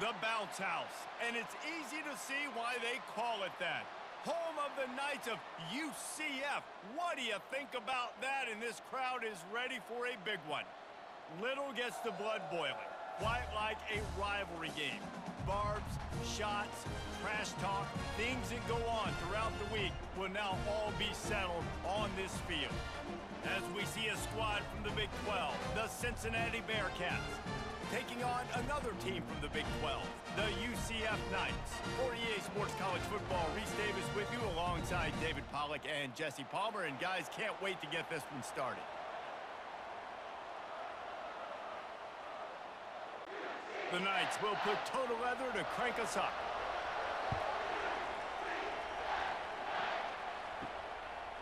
The bounce house, and it's easy to see why they call it that. Home of the Knights of UCF. What do you think about that? And this crowd is ready for a big one. Little gets the blood boiling. Quite like a rivalry game. Barbs, shots, trash talk, things that go on throughout the week will now all be settled on this field. As we see a squad from the Big 12, the Cincinnati Bearcats, taking on another team from the Big 12, the UCF Knights. For EA Sports College Football, Reece Davis with you alongside David Pollock and Jesse Palmer. And guys, can't wait to get this one started. The Knights will put toe to leather to crank us up.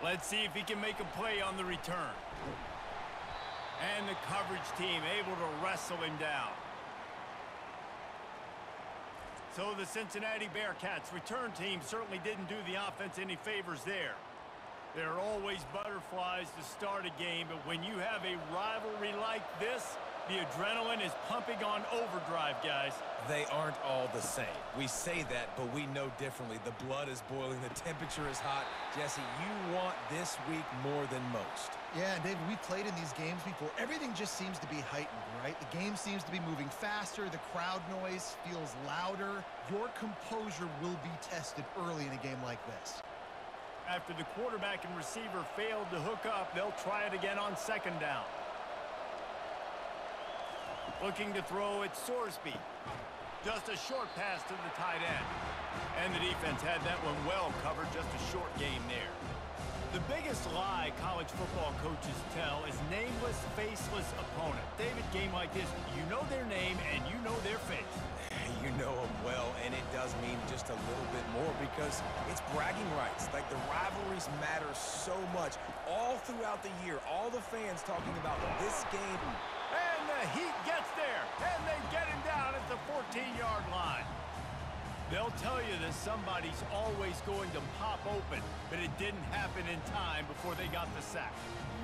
Let's see if he can make a play on the return. And the coverage team able to wrestle him down. So the Cincinnati Bearcats return team certainly didn't do the offense any favors there. There are always butterflies to start a game, but when you have a rivalry like this, the adrenaline is pumping on overdrive, guys. They aren't all the same. We say that, but we know differently. The blood is boiling. The temperature is hot. Jesse, you want this week more than most. Yeah, David, we played in these games before. Everything just seems to be heightened, right? The game seems to be moving faster. The crowd noise feels louder. Your composure will be tested early in a game like this. After the quarterback and receiver failed to hook up, they'll try it again on second down. Looking to throw at Sorsby. Just a short pass to the tight end. And the defense had that one well covered, just a short game there. The biggest lie college football coaches tell is nameless, faceless opponent. David, game like this, you know their name and you know their face. You know them well, and it does mean just a little bit more because it's bragging rights. Like, the rivalries matter so much. All throughout the year, all the fans talking about this game. And the Heat gets there, and they get him down at the 14-yard line. They'll tell you that somebody's always going to pop open, but it didn't happen in time before they got the sack.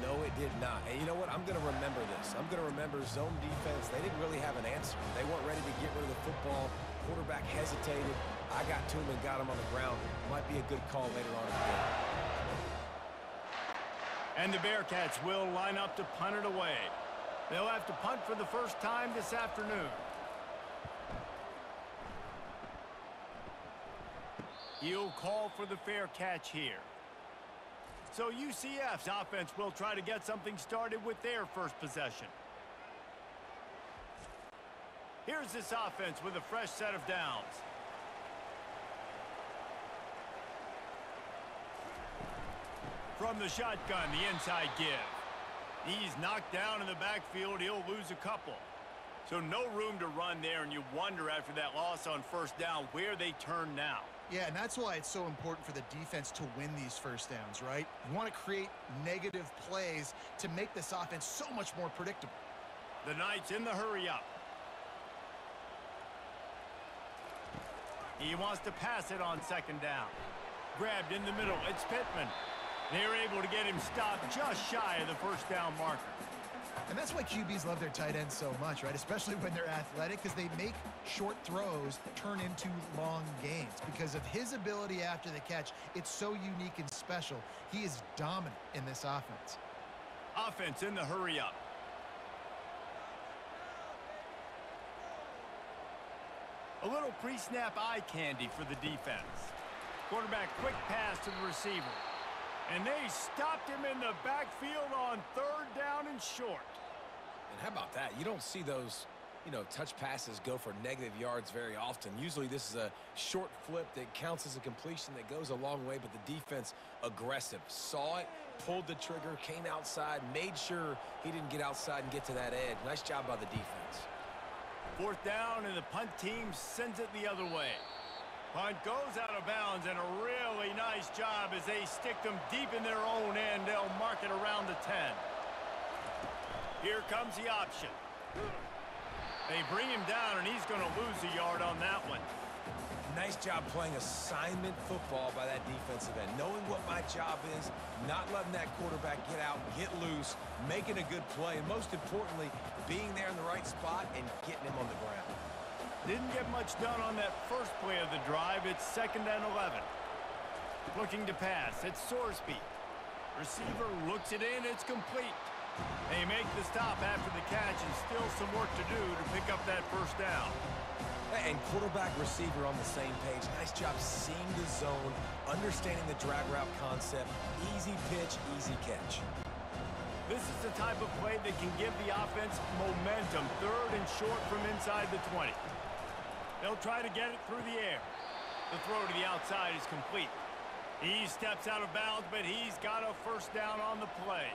No, it did not. And you know what? I'm going to remember this. I'm going to remember zone defense. They didn't really have an answer. They weren't ready to get rid of the football. Quarterback hesitated. I got to him and got him on the ground. Might be a good call later on in the game. And the Bearcats will line up to punt it away. They'll have to punt for the first time this afternoon. He'll call for the fair catch here. So UCF's offense will try to get something started with their first possession. Here's this offense with a fresh set of downs. From the shotgun, the inside give. He's knocked down in the backfield. He'll lose a couple. So no room to run there, and you wonder after that loss on first down where they turn now. Yeah, and that's why it's so important for the defense to win these first downs, right? You want to create negative plays to make this offense so much more predictable. The Knights in the hurry up. He wants to pass it on second down. Grabbed in the middle. It's Pittman. They're able to get him stopped just shy of the first down marker. And that's why QBs love their tight ends so much, right? Especially when they're athletic, because they make short throws turn into long gains. Because of his ability after the catch, it's so unique and special. He is dominant in this offense. Offense in the hurry up. A little pre-snap eye candy for the defense. Quarterback quick pass to the receiver. And they stopped him in the backfield on third down and short. And how about that? You don't see those, touch passes go for negative yards very often. Usually this is a short flip that counts as a completion that goes a long way, but the defense, aggressive. Saw it, pulled the trigger, came outside, made sure he didn't get outside and get to that edge. Nice job by the defense. Fourth down, and the punt team sends it the other way. Punt goes out of bounds, and a really nice job as they stick them deep in their own end. They'll mark it around the 10. Here comes the option. They bring him down, and he's going to lose a yard on that one. Nice job playing assignment football by that defensive end. Knowing what my job is, not letting that quarterback get out, get loose, making a good play, and most importantly, being there in the right spot and getting him on the ground. Didn't get much done on that first play of the drive. It's 2nd and 11. Looking to pass. It's Sorsby. Receiver looks it in. It's complete. They make the stop after the catch, and still some work to do to pick up that first down. And quarterback receiver on the same page. Nice job seeing the zone, understanding the drag route concept. Easy pitch, easy catch. This is the type of play that can give the offense momentum. 3rd and short from inside the 20. They'll try to get it through the air. The throw to the outside is complete. He steps out of bounds, but he's got a first down on the play.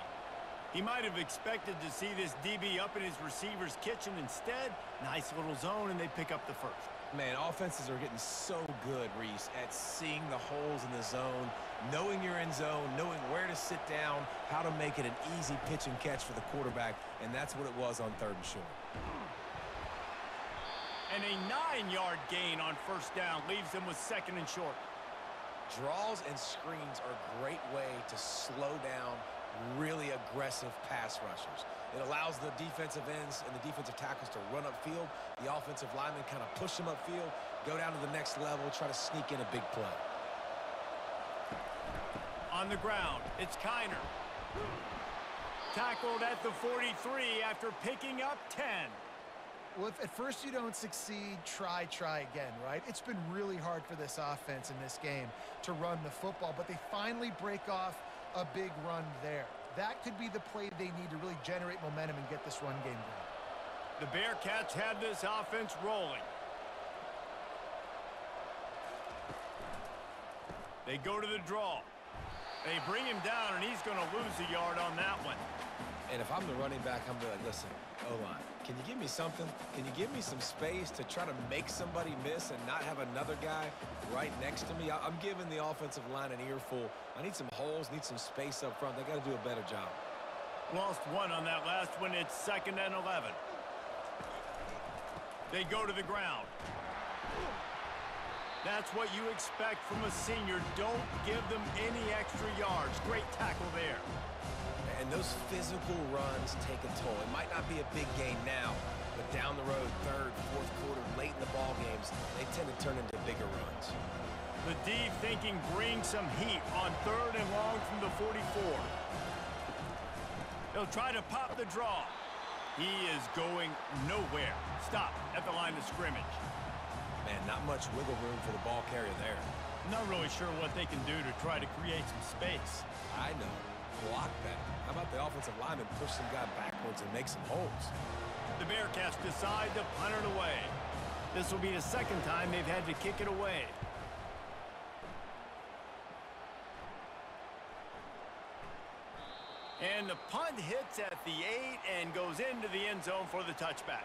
He might have expected to see this DB up in his receiver's kitchen instead. Nice little zone, and they pick up the first. Man, offenses are getting so good, Reese, at seeing the holes in the zone, knowing your end zone, knowing where to sit down, how to make it an easy pitch and catch for the quarterback, and that's what it was on 3rd and short. And a 9-yard gain on first down leaves them with 2nd and short. Draws and screens are a great way to slow down really aggressive pass rushers. It allows the defensive ends and the defensive tackles to run upfield. The offensive linemen kind of push them upfield, go down to the next level, try to sneak in a big play. On the ground, it's Kiner. Tackled at the 43 after picking up 10. Well, if at first you don't succeed, try again, right? It's been really hard for this offense in this game to run the football, but they finally break off a big run there. That could be the play they need to really generate momentum and get this run game going. The Bearcats had this offense rolling. They go to the draw. They bring him down, and he's going to lose a yard on that one. And if I'm the running back, I'm like, listen, O-line, can you give me something? Can you give me some space to try to make somebody miss and not have another guy right next to me? I'm giving the offensive line an earful. I need some holes, need some space up front. They got to do a better job. Lost one on that last one. It's 2nd and 11. They go to the ground. That's what you expect from a senior. Don't give them any extra yards. Great tackle there. And those physical runs take a toll. It might not be a big game now, but down the road, 3rd, 4th quarter, late in the ball games, they tend to turn into bigger runs. The D thinking brings some heat on 3rd and long from the 44. They'll try to pop the draw. He is going nowhere. Stop at the line of scrimmage. Man, not much wiggle room for the ball carrier there. Not really sure what they can do to try to create some space. I know. Block that. How about the offensive lineman push some guy backwards and make some holes? The Bearcats decide to punt it away. This will be the 2nd time they've had to kick it away. And the punt hits at the 8 and goes into the end zone for the touchback.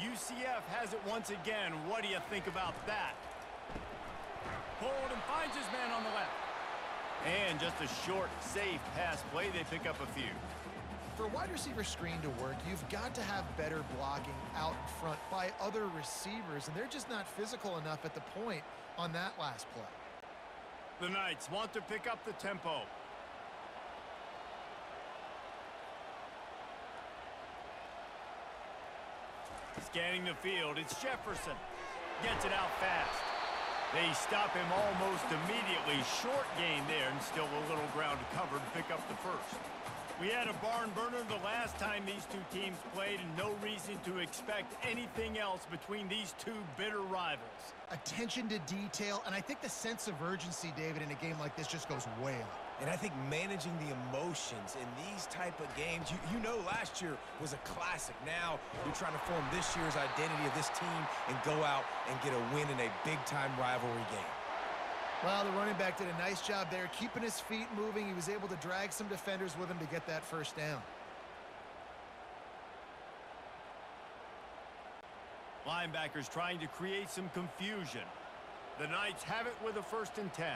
UCF has it once again. What do you think about that? Pulled and finds his man on the left. And just a short, safe pass play. They pick up a few. For a wide receiver screen to work, you've got to have better blocking out front by other receivers, and they're just not physical enough at the point on that last play. The Knights want to pick up the tempo. Scanning the field, it's Jefferson. Gets it out fast. They stop him almost immediately. Short gain there, and still a little ground to cover to pick up the first. We had a barn burner the last time these two teams played, and no reason to expect anything else between these two bitter rivals. Attention to detail, and I think the sense of urgency, David, in a game like this just goes way up. And I think managing the emotions in these type of games, you know last year was a classic. Now you're trying to form this year's identity of this team and go out and get a win in a big-time rivalry game. Well, the running back did a nice job there, keeping his feet moving. He was able to drag some defenders with him to get that first down. Linebackers trying to create some confusion. The Knights have it with a 1st and 10.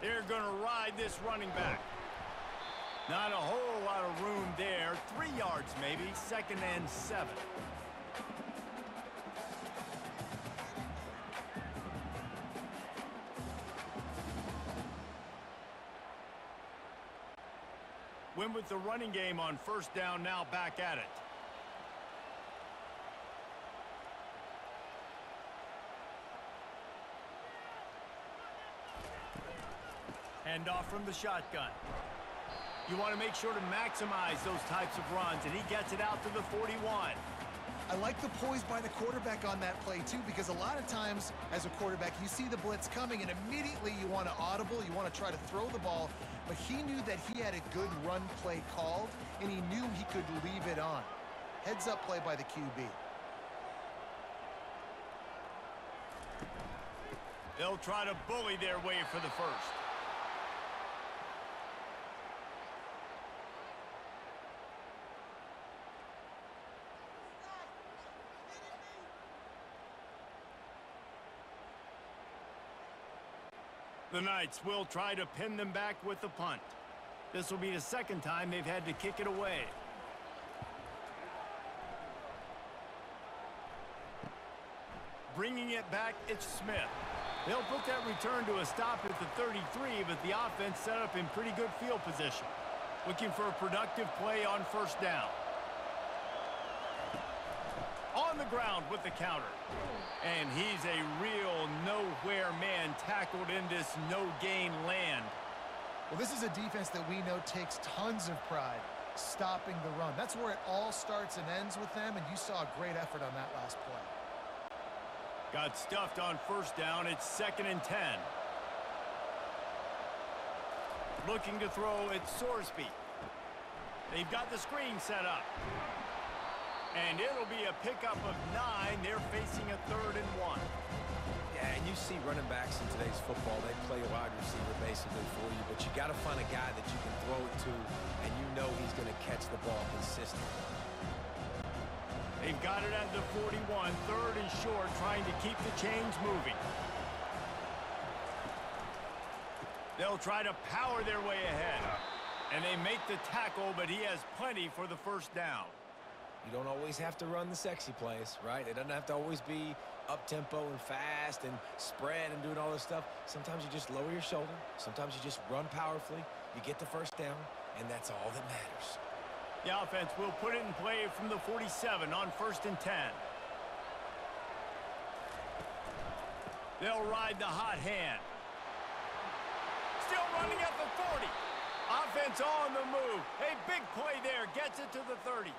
They're going to ride this running back. Not a whole lot of room there. 3 yards maybe. 2nd and 7. Went with the running game on first down. Now back at it. And off from the shotgun. You want to make sure to maximize those types of runs, and he gets it out to the 41. I like the poise by the quarterback on that play, too, because a lot of times as a quarterback, you see the blitz coming, and immediately you want to audible, you want to try to throw the ball, but he knew that he had a good run play called, and he knew he could leave it on. Heads up play by the QB. They'll try to bully their way for the first. The Knights will try to pin them back with the punt. This will be the second time they've had to kick it away. Bringing it back, it's Smith. They'll put that return to a stop at the 33, but the offense set up in pretty good field position. Looking for a productive play on first down. On the ground with the counter. And he's a real nowhere man tackled in this no-gain land. Well, this is a defense that we know takes tons of pride stopping the run. That's where it all starts and ends with them, and you saw a great effort on that last play. Got stuffed on first down. It's 2nd and 10. Looking to throw, it's Sorsby. They've got the screen set up. And it'll be a pickup of 9. They're facing a 3rd and 1. Yeah, and you see running backs in today's football, they play a wide receiver basically for you, but you got to find a guy that you can throw it to, and you know he's going to catch the ball consistently. They've got it at the 41, 3rd and short, trying to keep the chains moving. They'll try to power their way ahead, and they make the tackle, but he has plenty for the first down. You don't always have to run the sexy plays, right? It doesn't have to always be up-tempo and fast and spread and doing all this stuff. Sometimes you just lower your shoulder. Sometimes you just run powerfully. You get the first down, and that's all that matters. The offense will put it in play from the 47 on 1st and 10. They'll ride the hot hand. Still running at the 40. Offense on the move. A big play there. Gets it to the 30.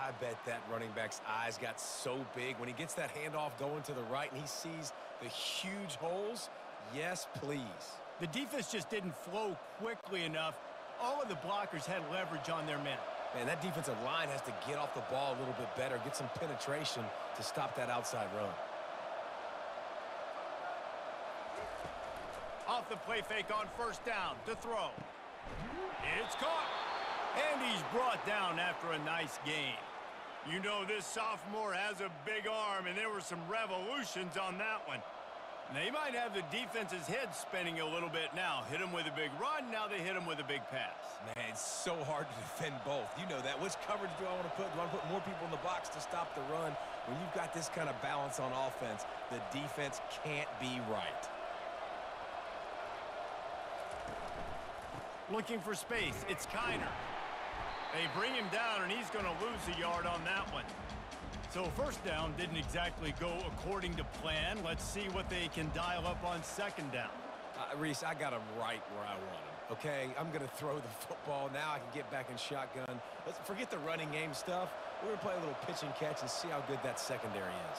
I bet that running back's eyes got so big when he gets that handoff going to the right and he sees the huge holes. Yes, please. The defense just didn't flow quickly enough. All of the blockers had leverage on their men. Man, that defensive line has to get off the ball a little bit better, get some penetration to stop that outside run. Off the play fake on first down to throw. It's caught. And he's brought down after a nice game. You know this sophomore has a big arm, and there were some revolutions on that one. And they might have the defense's head spinning a little bit now. Hit him with a big run, now they hit him with a big pass. Man, it's so hard to defend both. You know that. Which coverage do I want to put? Do I want to put more people in the box to stop the run? When you've got this kind of balance on offense, the defense can't be right. Looking for space. It's Kiner. They bring him down, and he's going to lose a yard on that one. So first down didn't exactly go according to plan. Let's see what they can dial up on second down. Reese, I got him right where I want him, okay? I'm going to throw the football. Now I can get back in shotgun. Let's forget the running game stuff. We're going to play a little pitch and catch and see how good that secondary is.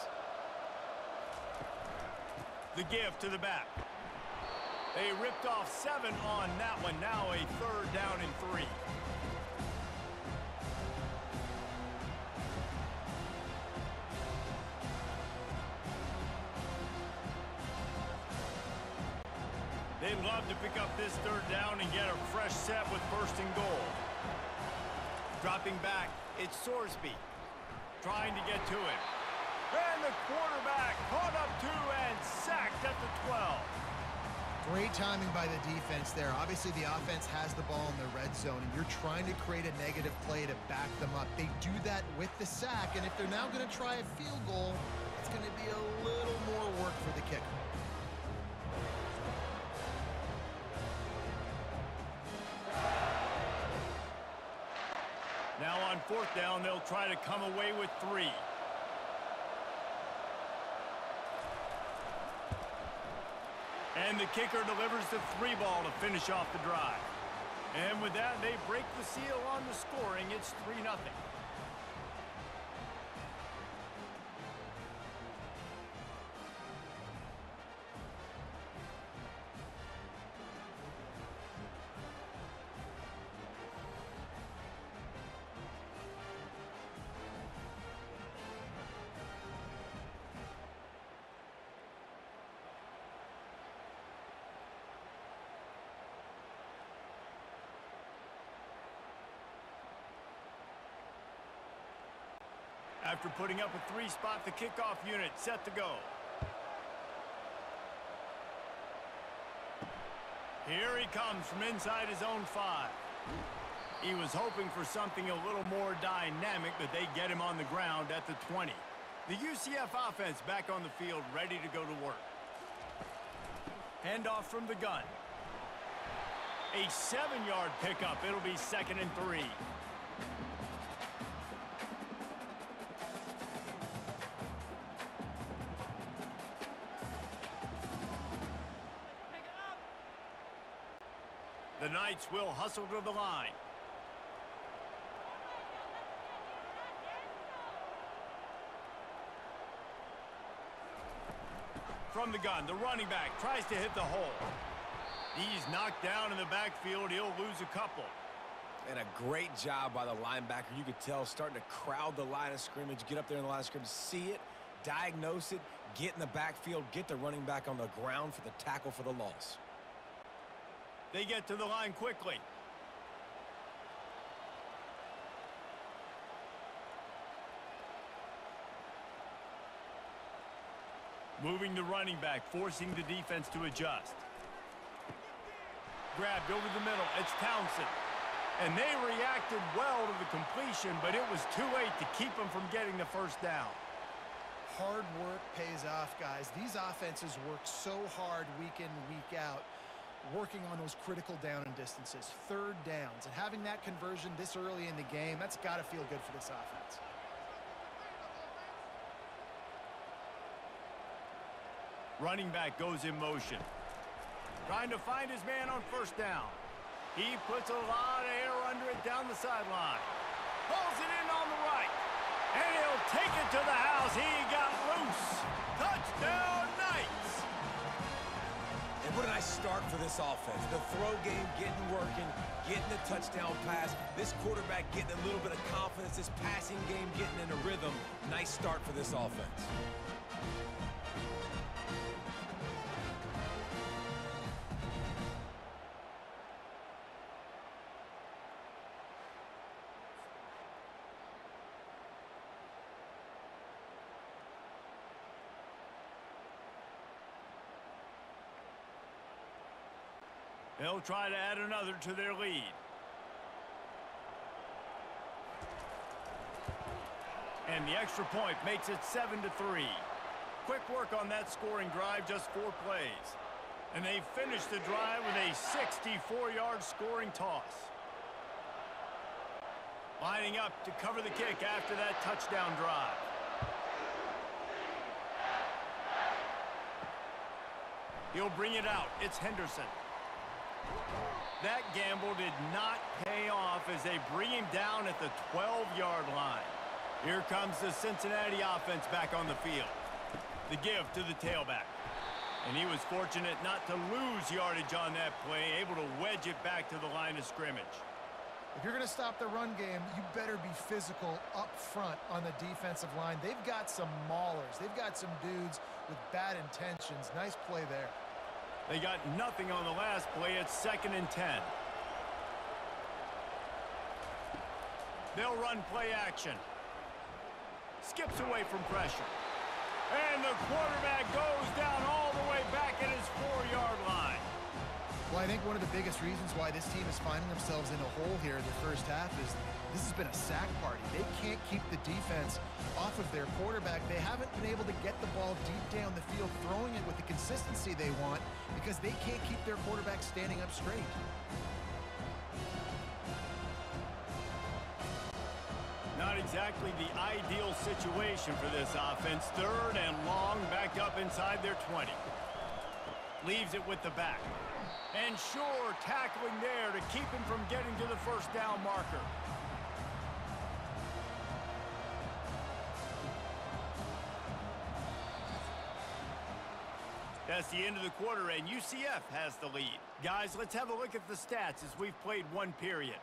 The gift to the back. They ripped off 7 on that one. Now a 3rd down and 3. They'd love to pick up this 3rd down and get a fresh set with 1st and goal. Dropping back, it's Sorsby trying to get to him. And the quarterback caught up to and sacked at the 12. Great timing by the defense there. Obviously, the offense has the ball in the red zone, and you're trying to create a negative play to back them up. They do that with the sack, and if they're now going to try a field goal, it's going to be a little more work for the kicker. on fourth down, they'll try to come away with three. And the kicker delivers the three ball to finish off the drive. And with that, they break the seal on the scoring. It's 3-0. After putting up a three-spot, the kickoff unit set to go. Here he comes from inside his own five. He was hoping for something a little more dynamic, but they get him on the ground at the 20. The UCF offense back on the field, ready to go to work. Handoff from the gun. A 7-yard pickup. It'll be 2nd and 3. The Knights will hustle to the line. From the gun, the running back tries to hit the hole. He's knocked down in the backfield. He'll lose a couple. And a great job by the linebacker. You could tell starting to crowd the line of scrimmage, get up there in the line of scrimmage, see it, diagnose it, get in the backfield, get the running back on the ground for the tackle for the loss. They get to the line quickly. Moving the running back, forcing the defense to adjust. Grabbed over the middle. It's Townsend. And they reacted well to the completion, but it was too late to keep them from getting the first down. Hard work pays off, guys. These offenses work so hard week in, week out, working on those critical down and distances, third downs, and having that conversion this early in the game, that's got to feel good for this offense. Running back goes in motion, trying to find his man on first down. He puts a lot of air under it down the sideline. Pulls it in on the right, and he'll take it to the house. He got loose. Touchdown, Knights! And what a nice start for this offense. The throw game getting working, getting the touchdown pass. This quarterback getting a little bit of confidence. This passing game getting in a rhythm. Nice start for this offense. They'll try to add another to their lead. And the extra point makes it 7-3. Quick work on that scoring drive, just 4 plays. And they finish the drive with a 64-yard scoring toss. Lining up to cover the kick after that touchdown drive. He'll bring it out. It's Henderson. That gamble did not pay off as they bring him down at the 12-yard line. Here comes the Cincinnati offense back on the field. The give to the tailback. And he was fortunate not to lose yardage on that play, able to wedge it back to the line of scrimmage. If you're going to stop the run game, you better be physical up front on the defensive line. They've got some maulers. They've got some dudes with bad intentions. Nice play there. They got nothing on the last play. It's 2nd and 10. They'll run play action. Skips away from pressure. And the quarterback goes down all the way back at his 4-yard line. Well, I think one of the biggest reasons why this team is finding themselves in a hole here in the first half is this has been a sack party. They can't keep the defense off of their quarterback. They haven't been able to get the ball deep down the field, throwing it with the consistency they want because they can't keep their quarterback standing up straight. Not exactly the ideal situation for this offense. Third and long, backed up inside their 20. Leaves it with the back. And sure, tackling there to keep him from getting to the first down marker. That's the end of the quarter, and UCF has the lead. Guys, let's have a look at the stats as we've played one period.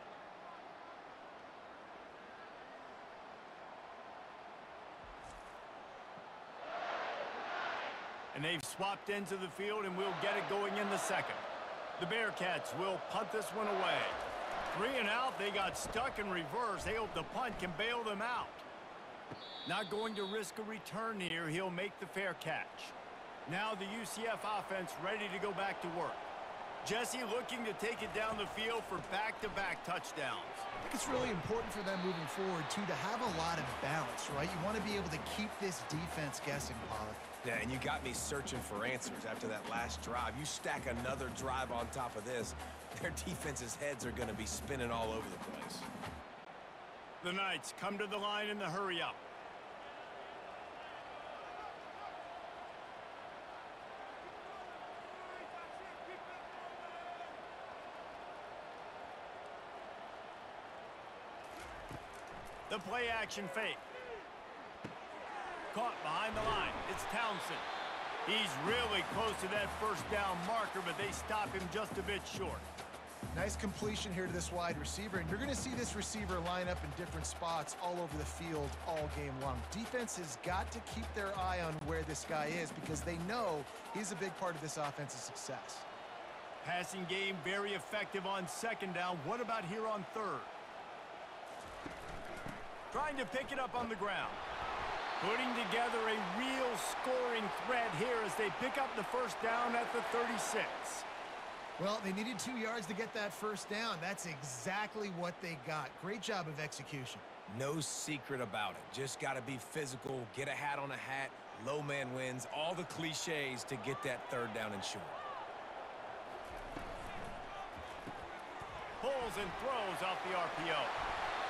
And they've swapped ends of the field, and we'll get it going in the second. The Bearcats will punt this one away. 3 and out, they got stuck in reverse. They hope the punt can bail them out. Not going to risk a return here. He'll make the fair catch. Now the UCF offense ready to go back to work. Jesse looking to take it down the field for back-to-back touchdowns. I think it's really important for them moving forward, too, to have a lot of balance, right? You want to be able to keep this defense guessing, Pollock. Yeah, and you got me searching for answers after that last drive. You stack another drive on top of this, their defense's heads are going to be spinning all over the place. The Knights come to the line in the hurry-up. The play-action fake. Caught behind the line. It's Townsend. He's really close to that first down marker, but they stop him just a bit short. Nice completion here to this wide receiver, and you're going to see this receiver line up in different spots all over the field all game long. Defense has got to keep their eye on where this guy is because they know he's a big part of this offense's success. Passing game very effective on second down. What about here on third? Trying to pick it up on the ground. Putting together a real scoring threat here as they pick up the first down at the 36. Well, they needed 2 yards to get that first down. That's exactly what they got. Great job of execution. No secret about it. Just got to be physical, get a hat on a hat, low man wins, all the cliches to get that third down and short. Pulls and throws off the RPO.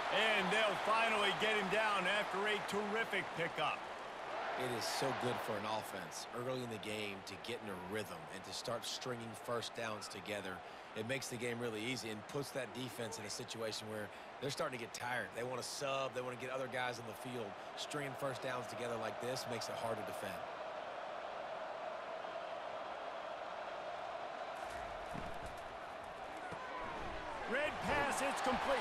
And they'll finally get him down after a terrific pickup. It is so good for an offense early in the game to get in a rhythm and to start stringing first downs together. It makes the game really easy and puts that defense in a situation where they're starting to get tired. They want to sub. They want to get other guys on the field. Stringing first downs together like this makes it hard to defend. Red pass, it's complete.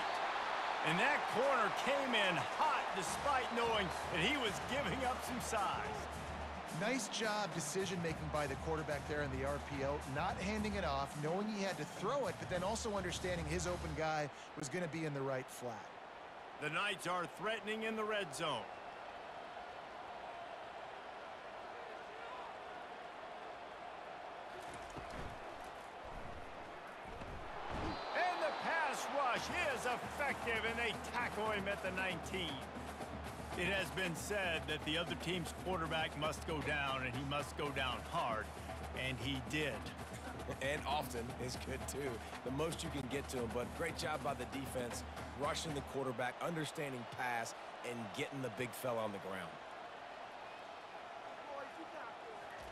And that corner came in hot despite knowing that he was giving up some size. Nice job decision-making by the quarterback there in the RPO, not handing it off, knowing he had to throw it, but then also understanding his open guy was going to be in the right flat. The Knights are threatening in the red zone. Is effective, and they tackle him at the 19. It has been said that the other team's quarterback must go down, and he must go down hard, and he did. And often is good, too. The most you can get to him, but great job by the defense, rushing the quarterback, understanding pass, and getting the big fella on the ground.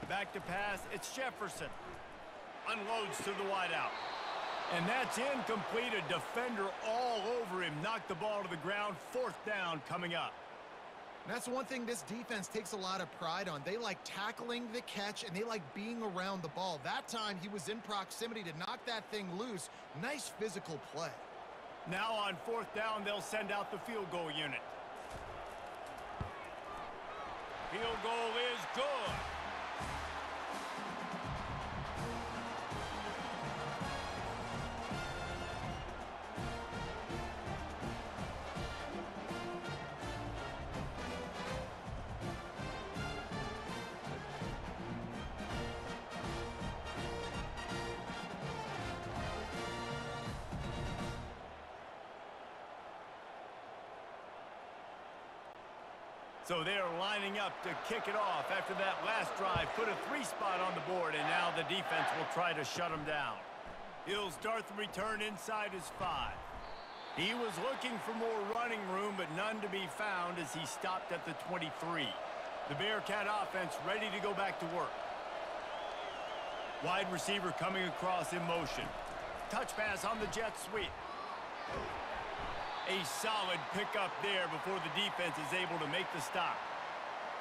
Back to pass, it's Jefferson. Unloads to the wideout. And that's incomplete. A defender all over him. Knocked the ball to the ground. Fourth down coming up. And that's one thing this defense takes a lot of pride on. They like tackling the catch, and they like being around the ball. That time, he was in proximity to knock that thing loose. Nice physical play. Now on fourth down, they'll send out the field goal unit. Field goal is good. So they're lining up to kick it off after that last drive. Put a 3 spot on the board, and now the defense will try to shut him down. He'll start the return inside his 5. He was looking for more running room, but none to be found as he stopped at the 23. The Bearcat offense ready to go back to work. Wide receiver coming across in motion. Touch pass on the jet sweep. A solid pickup there before the defense is able to make the stop.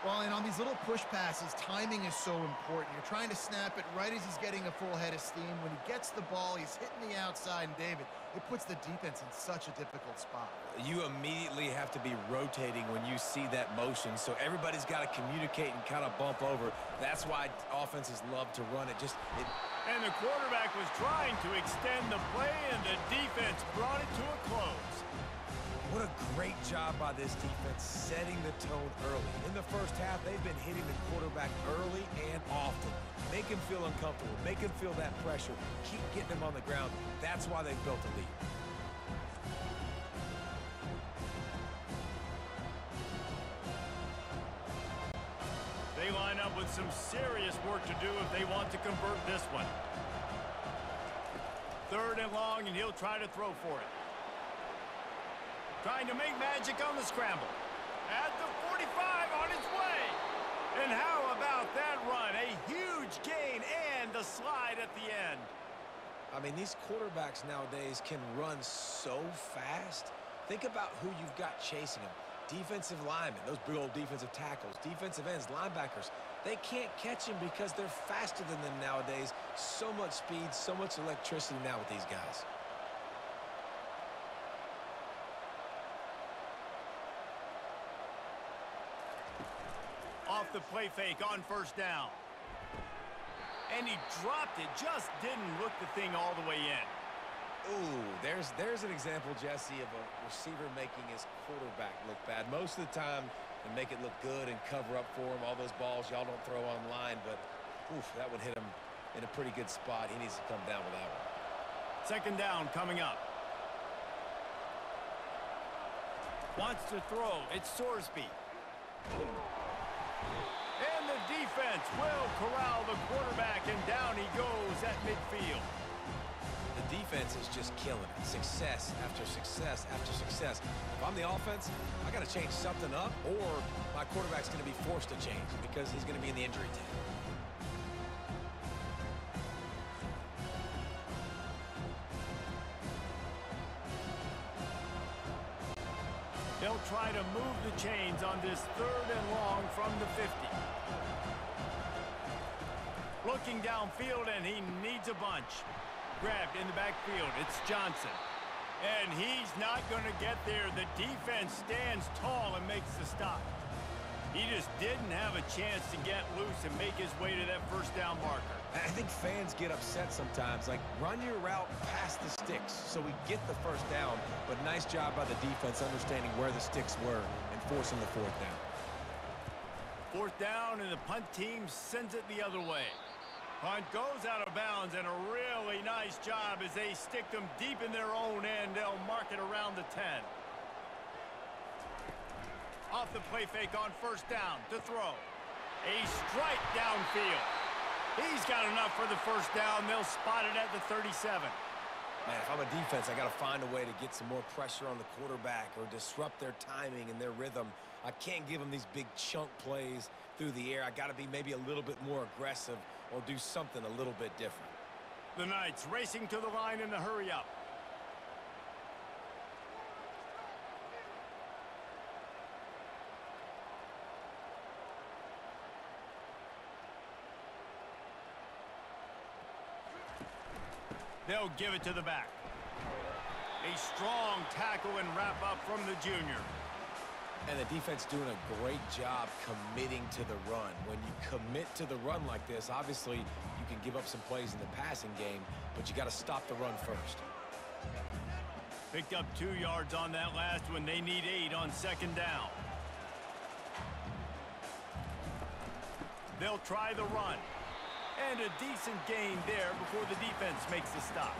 Well, and on these little push passes, timing is so important. You're trying to snap it right as he's getting a full head of steam. When he gets the ball, he's hitting the outside, and David, it puts the defense in such a difficult spot. You immediately have to be rotating when you see that motion, so everybody's got to communicate and kind of bump over. That's why offenses love to run it. And the quarterback was trying to extend the play, and the defense brought it to a close. What a great job by this defense setting the tone early. In the first half, they've been hitting the quarterback early and often. Make him feel uncomfortable. Make him feel that pressure. Keep getting him on the ground. That's why they've built a lead. They line up with some serious work to do if they want to convert this one. Third and long, and he'll try to throw for it. Trying to make magic on the scramble. At the 45, on its way. And how about that run? A huge gain and the slide at the end. I mean, these quarterbacks nowadays can run so fast. Think about who you've got chasing them. Defensive linemen, those big old defensive tackles, defensive ends, linebackers. They can't catch them because they're faster than them nowadays. So much speed, so much electricity now with these guys. Off the play fake on first down. And he dropped it, just didn't look the thing all the way in. Ooh, there's an example, Jesse, of a receiver making his quarterback look bad. Most of the time, they make it look good and cover up for him. All those balls y'all don't throw online, but oof, that would hit him in a pretty good spot. He needs to come down with that one. Second down coming up. Wants to throw. It's Sorsby. And the defense will corral the quarterback, and down he goes at midfield. The defense is just killing it. Success after success after success. If I'm the offense, I got to change something up, or my quarterback's going to be forced to change because he's going to be in the injury team. They'll try to move the chains on this third and long from the 50. Looking downfield, and he needs a bunch. Grabbed in the backfield, it's Johnson. And he's not going to get there. The defense stands tall and makes the stop. He just didn't have a chance to get loose and make his way to that first down marker. I think fans get upset sometimes. Like, run your route past the sticks so we get the first down. But nice job by the defense understanding where the sticks were and forcing the fourth down. Fourth down, and the punt team sends it the other way. Punt goes out of bounds, and a really nice job as they stick them deep in their own end. They'll mark it around the 10. Off the play fake on first down to throw. A strike downfield. He's got enough for the first down. They'll spot it at the 37. Man, if I'm a defense, I got to find a way to get some more pressure on the quarterback or disrupt their timing and their rhythm. I can't give them these big chunk plays through the air. I got to be maybe a little bit more aggressive or do something a little bit different. The Knights racing to the line in the hurry up. They'll give it to the back. A strong tackle and wrap up from the junior. And the defense doing a great job committing to the run. When you commit to the run like this, obviously you can give up some plays in the passing game, but you got to stop the run first. Picked up 2 yards on that last one. They need 8 on second down. They'll try the run. And a decent gain there before the defense makes the stop.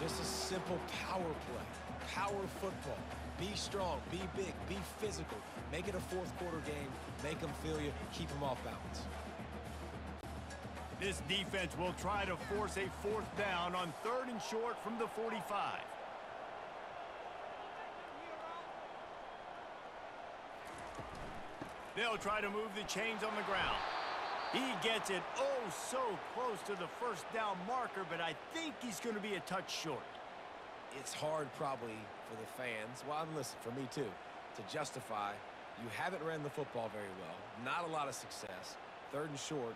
Just a simple power play. Power football. Be strong. Be big. Be physical. Make it a fourth quarter game. Make them feel you. Keep them off balance. This defense will try to force a fourth down on third and short from the 45. They'll try to move the chains on the ground. He gets it oh so close to the first down marker, but I think he's going to be a touch short. It's hard probably for the fans, well, and listen, for me too, to justify you haven't ran the football very well, not a lot of success, third and short,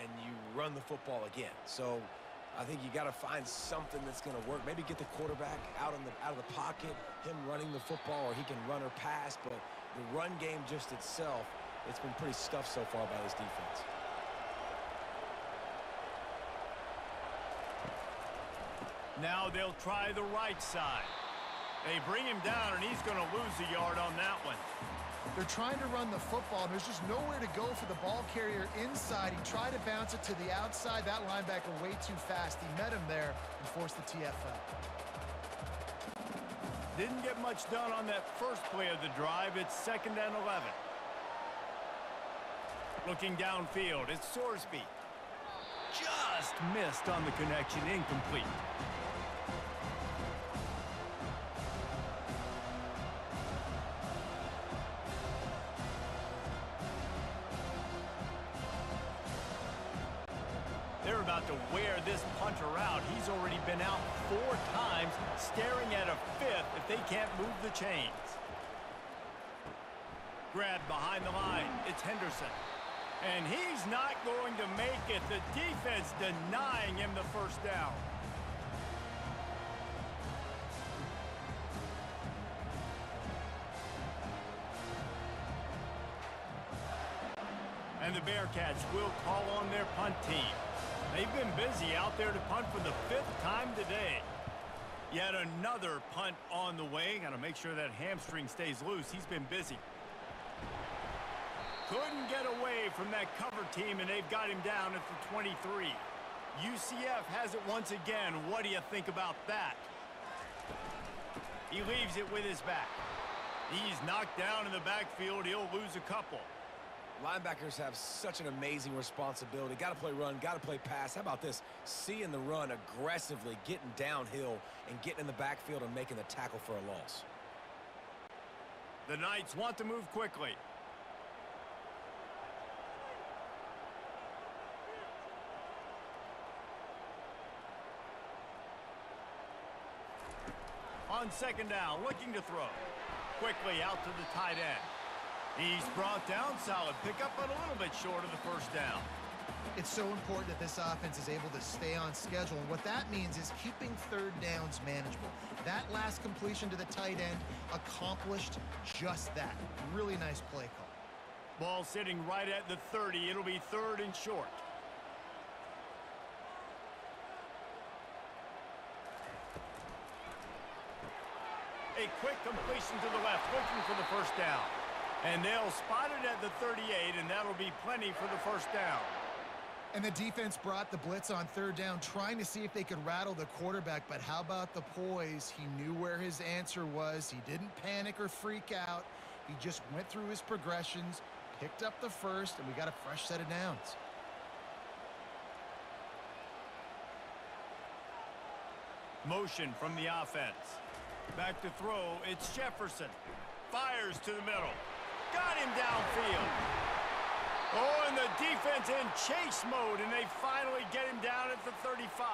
and you run the football again. So I think you got to find something that's going to work. Maybe get the quarterback out of the pocket, him running the football, or he can run or pass. But the run game just itself, it's been pretty stuffed so far by this defense. Now they'll try the right side. They bring him down, and he's going to lose a yard on that one. They're trying to run the football, and there's just nowhere to go for the ball carrier inside. He tried to bounce it to the outside. That linebacker way too fast. He met him there and forced the TFL. Didn't get much done on that first play of the drive. It's second and 11. Looking downfield, it's Sorsby. Just missed on the connection, incomplete. To wear this punter out. He's already been out 4 times, staring at a 5th if they can't move the chains. Grabbed behind the line. It's Henderson. And he's not going to make it. The defense denying him the first down. And the Bearcats will call on their punt team. They've been busy out there to punt for the 5th time today. Yet another punt on the way. Got to make sure that hamstring stays loose. He's been busy. Couldn't get away from that cover team, and they've got him down at the 23. UCF has it once again. What do you think about that? He leaves it with his back. He's knocked down in the backfield. He'll lose a couple. Linebackers have such an amazing responsibility. Got to play run, got to play pass. How about this? Seeing the run aggressively, getting downhill, and getting in the backfield and making the tackle for a loss. The Knights want to move quickly. On second down, looking to throw. Quickly out to the tight end. He's brought down solid pickup, but a little bit short of the first down. It's so important that this offense is able to stay on schedule, and what that means is keeping third downs manageable. That last completion to the tight end accomplished just that. Really nice play call. Ball sitting right at the 30. It'll be third and short. A quick completion to the left, looking for the first down. And they'll spot it at the 38, and that'll be plenty for the first down. And the defense brought the blitz on third down, trying to see if they could rattle the quarterback, but how about the poise? He knew where his answer was. He didn't panic or freak out. He just went through his progressions, picked up the first, and we got a fresh set of downs. Motion from the offense. Back to throw, it's Jefferson. Fires to the middle. Got him downfield. Oh, and the defense in chase mode, and they finally get him down at the 35.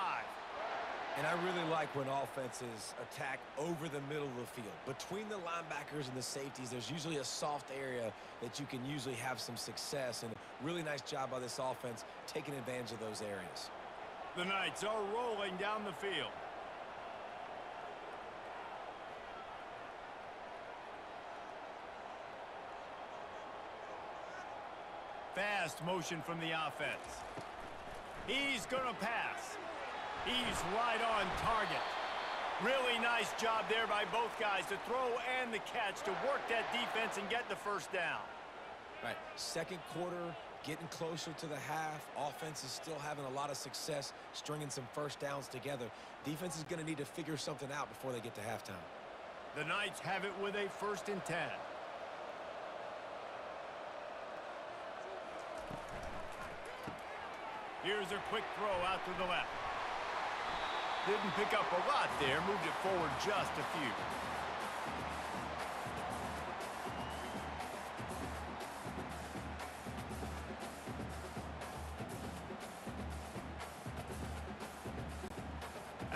And I really like when offenses attack over the middle of the field. Between the linebackers and the safeties, there's usually a soft area that you can usually have some success, and really nice job by this offense taking advantage of those areas. The Knights are rolling down the field. Fast motion from the offense. He's gonna pass. He's right on target. Really nice job there by both guys, the throw and the catch, to work that defense and get the first down. Right, second quarter, getting closer to the half. Offense is still having a lot of success stringing some first downs together. Defense is gonna need to figure something out before they get to halftime. The Knights have it with a 1st and 10. Here's a quick throw out to the left. Didn't pick up a lot there. Moved it forward just a few.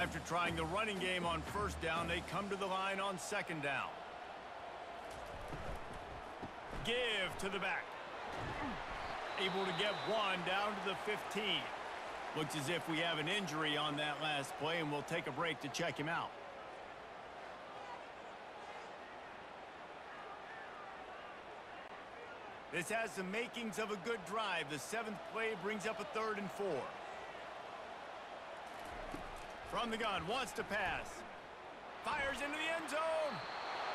After trying the running game on first down, they come to the line on second down. Give to the back. Able to get one down to the 15. Looks as if we have an injury on that last play, and we'll take a break to check him out. This has the makings of a good drive. The seventh play brings up a 3rd and 4. From the gun, wants to pass. Fires into the end zone.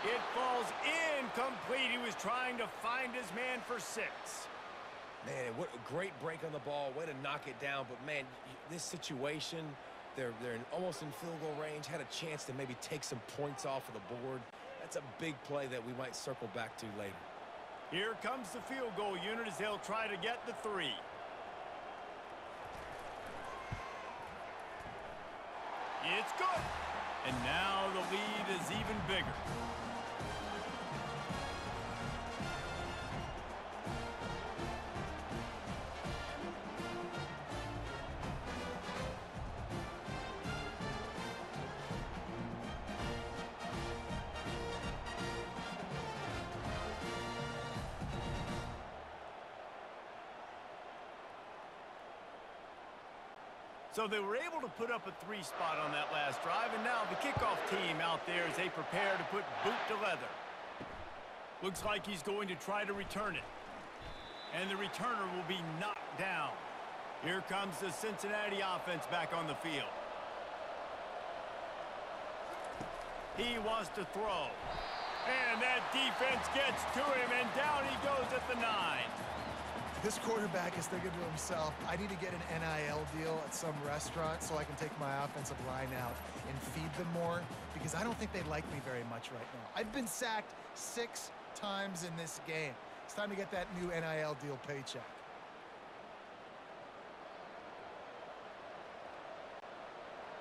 It falls incomplete. He was trying to find his man for 6. Man, what a great break on the ball. Way to knock it down. But, man, this situation, they're almost in field goal range. Had a chance to maybe take some points off of the board. That's a big play that we might circle back to later. Here comes the field goal unit as they'll try to get the 3. It's good. And now the lead is even bigger. So they were able to put up a 3 spot on that last drive, and now the kickoff team out there as they prepare to put boot to leather. Looks like he's going to try to return it. And the returner will be knocked down. Here comes the Cincinnati offense back on the field. He wants to throw. And that defense gets to him, and down he goes at the 9. This quarterback is thinking to himself, I need to get an NIL deal at some restaurant so I can take my offensive line out and feed them more, because I don't think they like me very much right now. I've been sacked 6 times in this game. It's time to get that new NIL deal paycheck.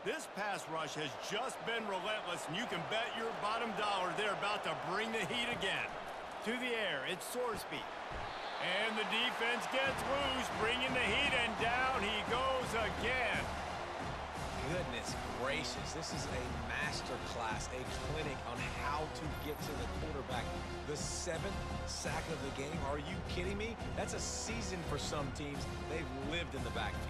This pass rush has just been relentless, and you can bet your bottom dollar they're about to bring the heat again. To the air, it's Sorsby. And the defense gets loose, bringing the heat, and down he goes again. Goodness gracious, this is a master class, a clinic on how to get to the quarterback. The 7th sack of the game, are you kidding me? That's a season for some teams. They've lived in the backfield.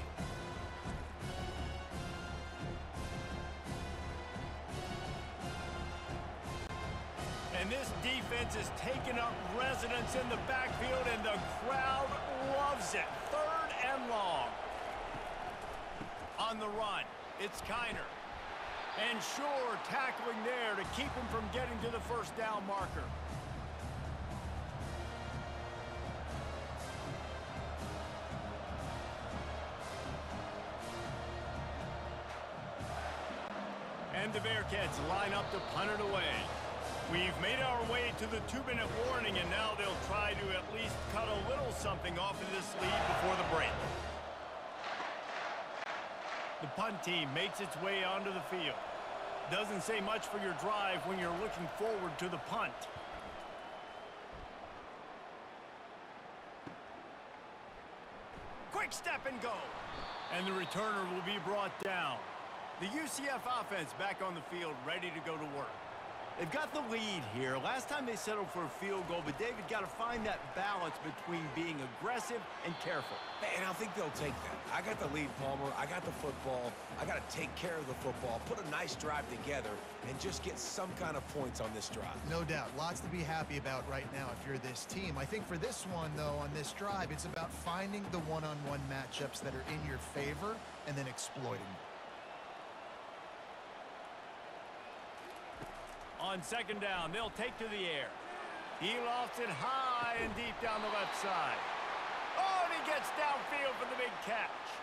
And this defense has taken up residence in the backfield, and the crowd loves it. 3rd and long. On the run, it's Kiner. And Shore tackling there to keep him from getting to the first down marker. And the Bearcats line up to punt it away. We've made our way to the 2-minute warning, and now they'll try to at least cut a little something off of this lead before the break. The punt team makes its way onto the field. Doesn't say much for your drive when you're looking forward to the punt. Quick step and go. And the returner will be brought down. The UCF offense back on the field, ready to go to work. They've got the lead here. Last time they settled for a field goal, but David got to find that balance between being aggressive and careful. And I think they'll take that. I got the lead, Palmer. I got the football. I got to take care of the football, put a nice drive together, and just get some kind of points on this drive. No doubt. Lots to be happy about right now if you're this team. I think for this one, though, on this drive, it's about finding the one-on-one matchups that are in your favor and then exploiting them. On second down, they'll take to the air. He lofts it high and deep down the left side. Oh, and he gets downfield for the big catch.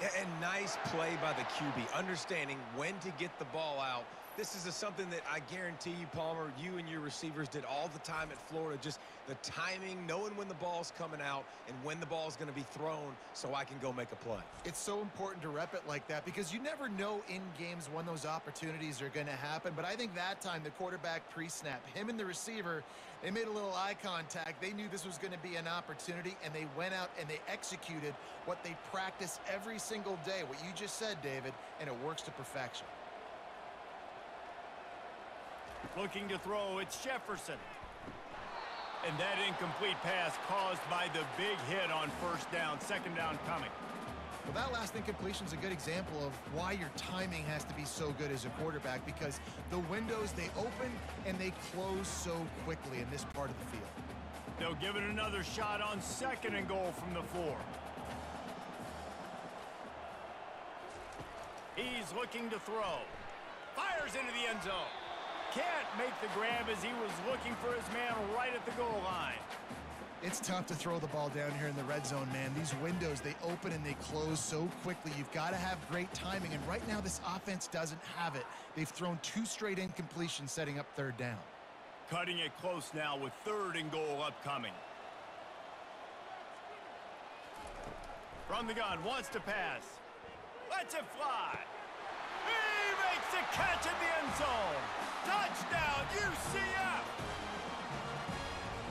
Yeah, and nice play by the QB, understanding when to get the ball out This is something that I guarantee you, Palmer, you and your receivers did all the time at Florida, just the timing, knowing when the ball's coming out and when the ball's going to be thrown so I can go make a play. It's so important to rep it like that because you never know in games when those opportunities are going to happen. But I think that time, the quarterback pre-snap, him and the receiver, they made a little eye contact. They knew this was going to be an opportunity, and they went out and they executed what they practice every single day, what you just said, David, and it works to perfection. Looking to throw, it's Jefferson. And that incomplete pass caused by the big hit on first down. Second down coming. Well, that last incompletion is a good example of why your timing has to be so good as a quarterback, because the windows, they open and they close so quickly in this part of the field. They'll give it another shot on second and goal from the 4. He's looking to throw. Fires into the end zone. Can't make the grab as he was looking for his man right at the goal line. It's tough to throw the ball down here in the red zone, man. These windows, they open and they close so quickly. You've got to have great timing, and right now this offense doesn't have it. They've thrown 2 straight incompletions setting up third down. Cutting it close now with third and goal upcoming. From the gun, wants to pass. Lets it fly. He makes the catch in the end zone. Touchdown, UCF!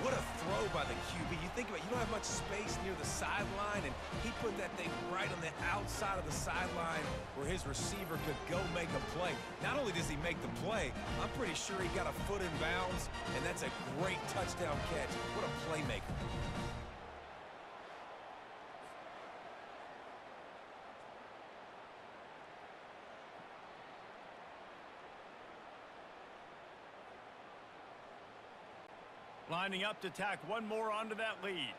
What a throw by the QB. You think about it, you don't have much space near the sideline, and he put that thing right on the outside of the sideline where his receiver could go make a play. Not only does he make the play, I'm pretty sure he got a foot in bounds, and that's a great touchdown catch. What a playmaker. Lining up to tack one more onto that lead.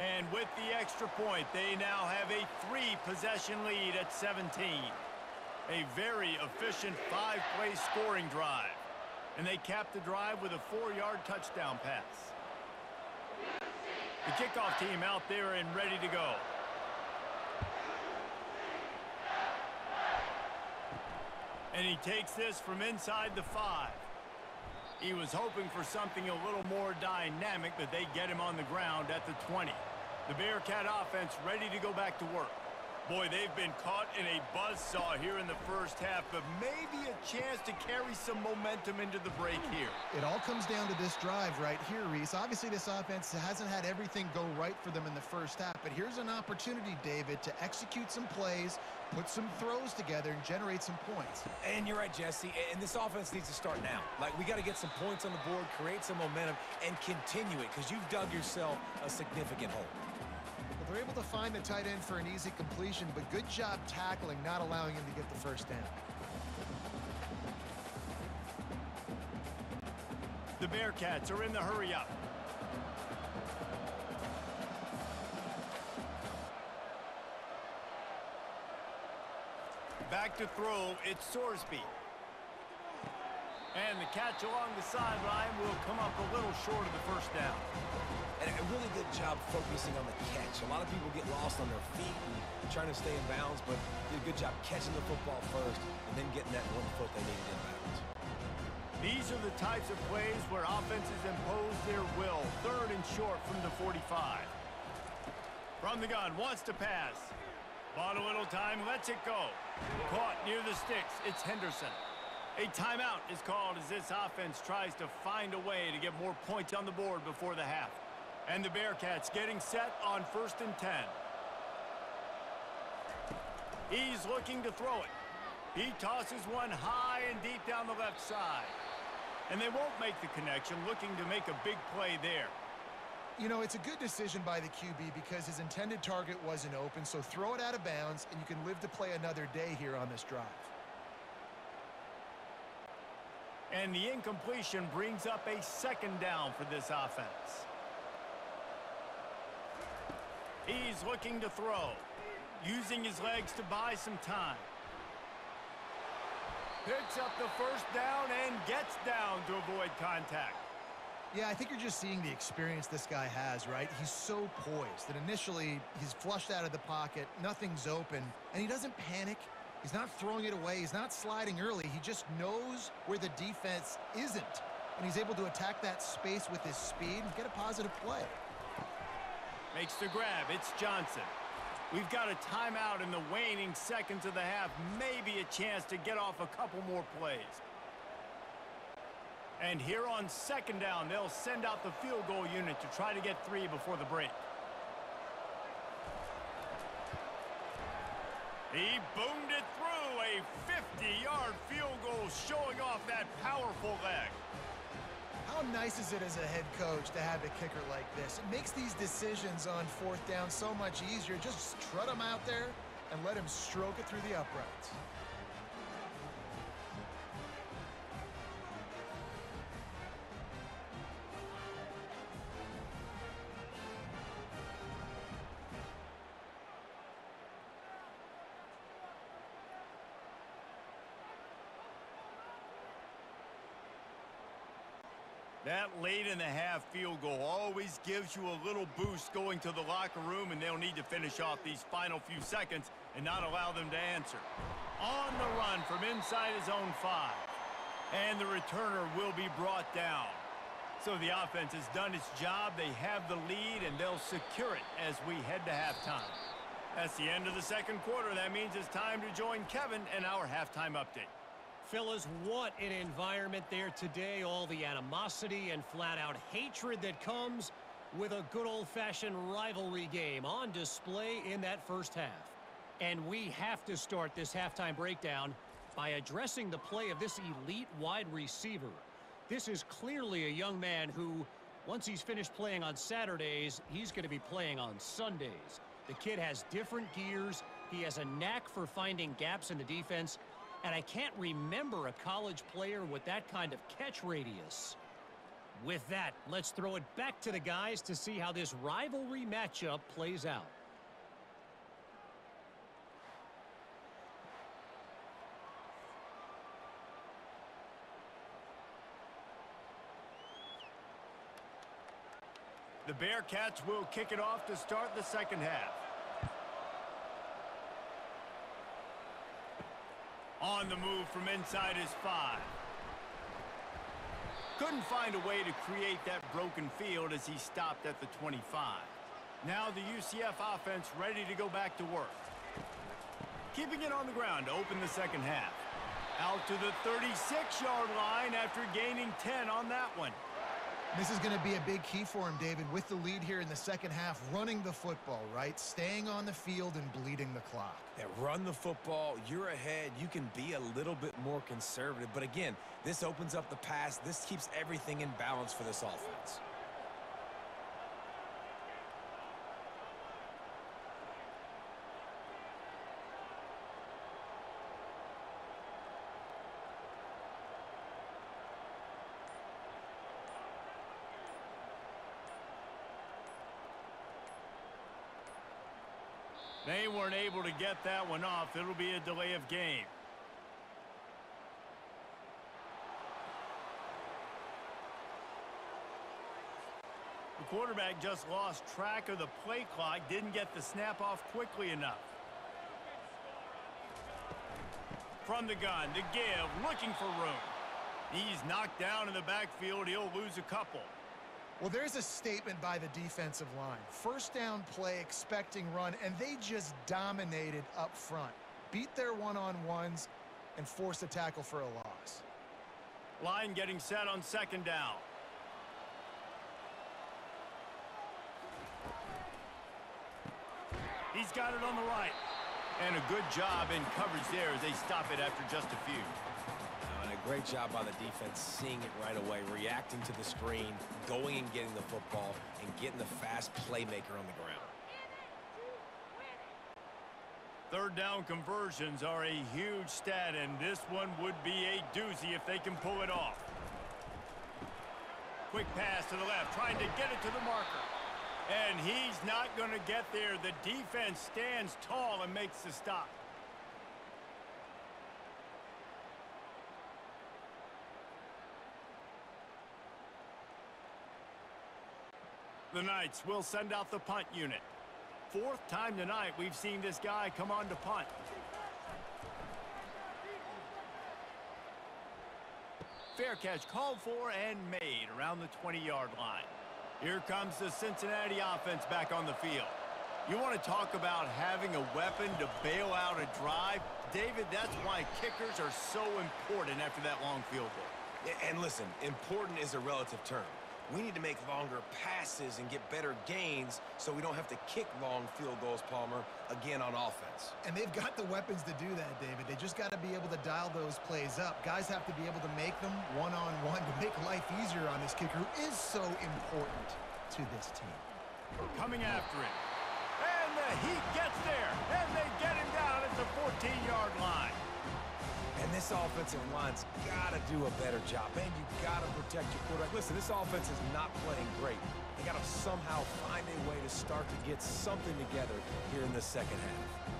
And with the extra point, they now have a 3-possession lead at 17. A very efficient 5-play scoring drive. And they capped the drive with a 4-yard touchdown pass. The kickoff team out there and ready to go. And he takes this from inside the 5. He was hoping for something a little more dynamic, but they get him on the ground at the 20. The Bearcat offense ready to go back to work. Boy, they've been caught in a buzzsaw here in the first half, but maybe a chance to carry some momentum into the break here. It all comes down to this drive right here, Reese. Obviously, this offense hasn't had everything go right for them in the first half, but here's an opportunity, David, to execute some plays, put some throws together, and generate some points. And you're right, Jesse, and this offense needs to start now. Like, we got to get some points on the board, create some momentum, and continue it, because you've dug yourself a significant hole. Well, they're able to find the tight end for an easy completion, but good job tackling, not allowing him to get the first down. The Bearcats are in the hurry-up. Back to throw, it's Sorsby. And the catch along the sideline will come up a little short of the first down. And a really good job focusing on the catch. A lot of people get lost on their feet and trying to stay in bounds, but did a good job catching the football first and then getting that one foot they needed in bounds. These are the types of plays where offenses impose their will. Third and short from the 45. From the gun, wants to pass. Bought a little time, lets it go. Caught near the sticks, it's Henderson. A timeout is called as this offense tries to find a way to get more points on the board before the half. And the Bearcats getting set on first and 10. He's looking to throw it. He tosses one high and deep down the left side. And they won't make the connection, looking to make a big play there. You know, it's a good decision by the QB because his intended target wasn't open, so throw it out of bounds, and you can live to play another day here on this drive. And the incompletion brings up a second down for this offense. He's looking to throw, using his legs to buy some time. Picks up the first down and gets down to avoid contact. Yeah, I think you're just seeing the experience this guy has, right? He's so poised that initially he's flushed out of the pocket, nothing's open, and he doesn't panic. He's not throwing it away. He's not sliding early. He just knows where the defense isn't, and he's able to attack that space with his speed and get a positive play. Makes the grab. It's Johnson. We've got a timeout in the waning seconds of the half. Maybe a chance to get off a couple more plays. And here on second down, they'll send out the field goal unit to try to get three before the break. He boomed it through, a 50-yard field goal showing off that powerful leg. How nice is it as a head coach to have a kicker like this? It makes these decisions on fourth down so much easier. Just trot him out there and let him stroke it through the uprights. That late-in-the-half field goal always gives you a little boost going to the locker room, and they'll need to finish off these final few seconds and not allow them to answer. On the run from inside his own 5. And the returner will be brought down. So the offense has done its job. They have the lead, and they'll secure it as we head to halftime. That's the end of the second quarter. That means it's time to join Kevin in our halftime update. Fellas, what an environment there today. All the animosity and flat-out hatred that comes with a good old-fashioned rivalry game on display in that first half. And we have to start this halftime breakdown by addressing the play of this elite wide receiver. This is clearly a young man who, once he's finished playing on Saturdays, he's going to be playing on Sundays. The kid has different gears. He has a knack for finding gaps in the defense. And I can't remember a college player with that kind of catch radius. With that, let's throw it back to the guys to see how this rivalry matchup plays out. The Bearcats will kick it off to start the second half. On the move from inside his 5. Couldn't find a way to create that broken field as he stopped at the 25. Now the UCF offense ready to go back to work. Keeping it on the ground to open the second half. Out to the 36-yard line after gaining 10 on that one. This is going to be a big key for him, David, with the lead here in the second half, running the football, right? Staying on the field and bleeding the clock. Yeah, run the football. You're ahead. You can be a little bit more conservative. But again, this opens up the pass. This keeps everything in balance for this offense. They weren't able to get that one off. It'll be a delay of game. The quarterback just lost track of the play clock, didn't get the snap off quickly enough. From the gun to give, looking for room. He's knocked down in the backfield. He'll lose a couple. Well, there's a statement by the defensive line. First down play, expecting run, and they just dominated up front. Beat their one-on-ones and forced a tackle for a loss. Line getting set on second down. He's got it on the right. And a good job in coverage there as they stop it after just a few. Great job by the defense, seeing it right away, reacting to the screen, going and getting the football, and getting the fast playmaker on the ground. Third down conversions are a huge stat, and this one would be a doozy if they can pull it off. Quick pass to the left, trying to get it to the marker. And he's not going to get there. The defense stands tall and makes the stop. The Knights will send out the punt unit. Fourth time tonight we've seen this guy come on to punt. Fair catch called for and made around the 20-yard line. Here comes the Cincinnati offense back on the field. You want to talk about having a weapon to bail out a drive? David, that's why kickers are so important after that long field goal. And listen, important is a relative term. We need to make longer passes and get better gains so we don't have to kick long field goals, Palmer, again on offense. And they've got the weapons to do that, David. They just got to be able to dial those plays up. Guys have to be able to make them one-on-one to make life easier on this kicker, who is so important to this team. Coming after it. And he gets there. And they get him down at the 14-yard line. And this offensive line's got to do a better job. And you got to protect your quarterback. Listen, this offense is not playing great. They got to somehow find a way to start to get something together here in the second half.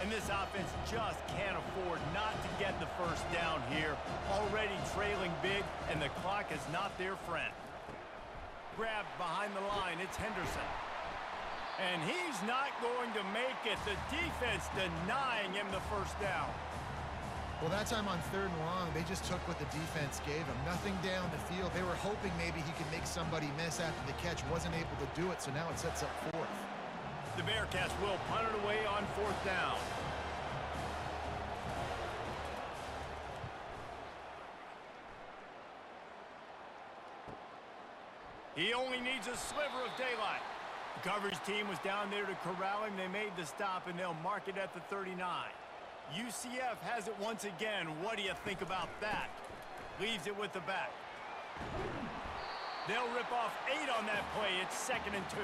And this offense just can't afford not to get the first down here. Already trailing big, and the clock is not their friend. Grabbed behind the line, it's Henderson. And he's not going to make it. The defense denying him the first down. Well, that time on third and long, they just took what the defense gave him. Nothing down the field. They were hoping maybe he could make somebody miss after the catch. Wasn't able to do it, so now it sets up fourth. The Bearcats will punt it away on fourth down. He only needs a sliver of daylight. The coverage team was down there to corral him. They made the stop, and they'll mark it at the 39. UCF has it once again. What do you think about that? Leaves it with the back. They'll rip off 8 on that play. It's 2nd and 2.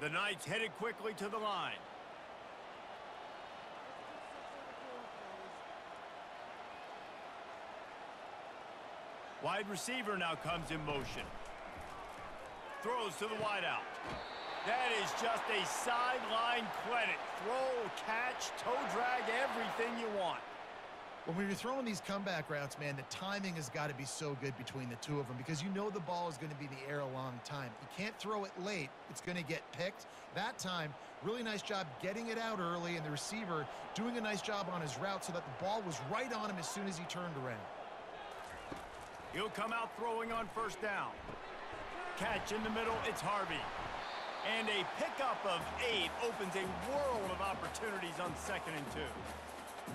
The Knights headed quickly to the line. Wide receiver now comes in motion. Throws to the wideout. That is just a sideline credit. Throw, catch, toe drag, everything you want. Well, when you're throwing these comeback routes, man, the timing has got to be so good between the two of them because you know the ball is going to be in the air a long time. You can't throw it late. It's going to get picked. That time, really nice job getting it out early, and the receiver doing a nice job on his route so that the ball was right on him as soon as he turned around. He'll come out throwing on first down. Catch in the middle. It's Harvey. And a pickup of 8 opens a world of opportunities on 2nd and 2.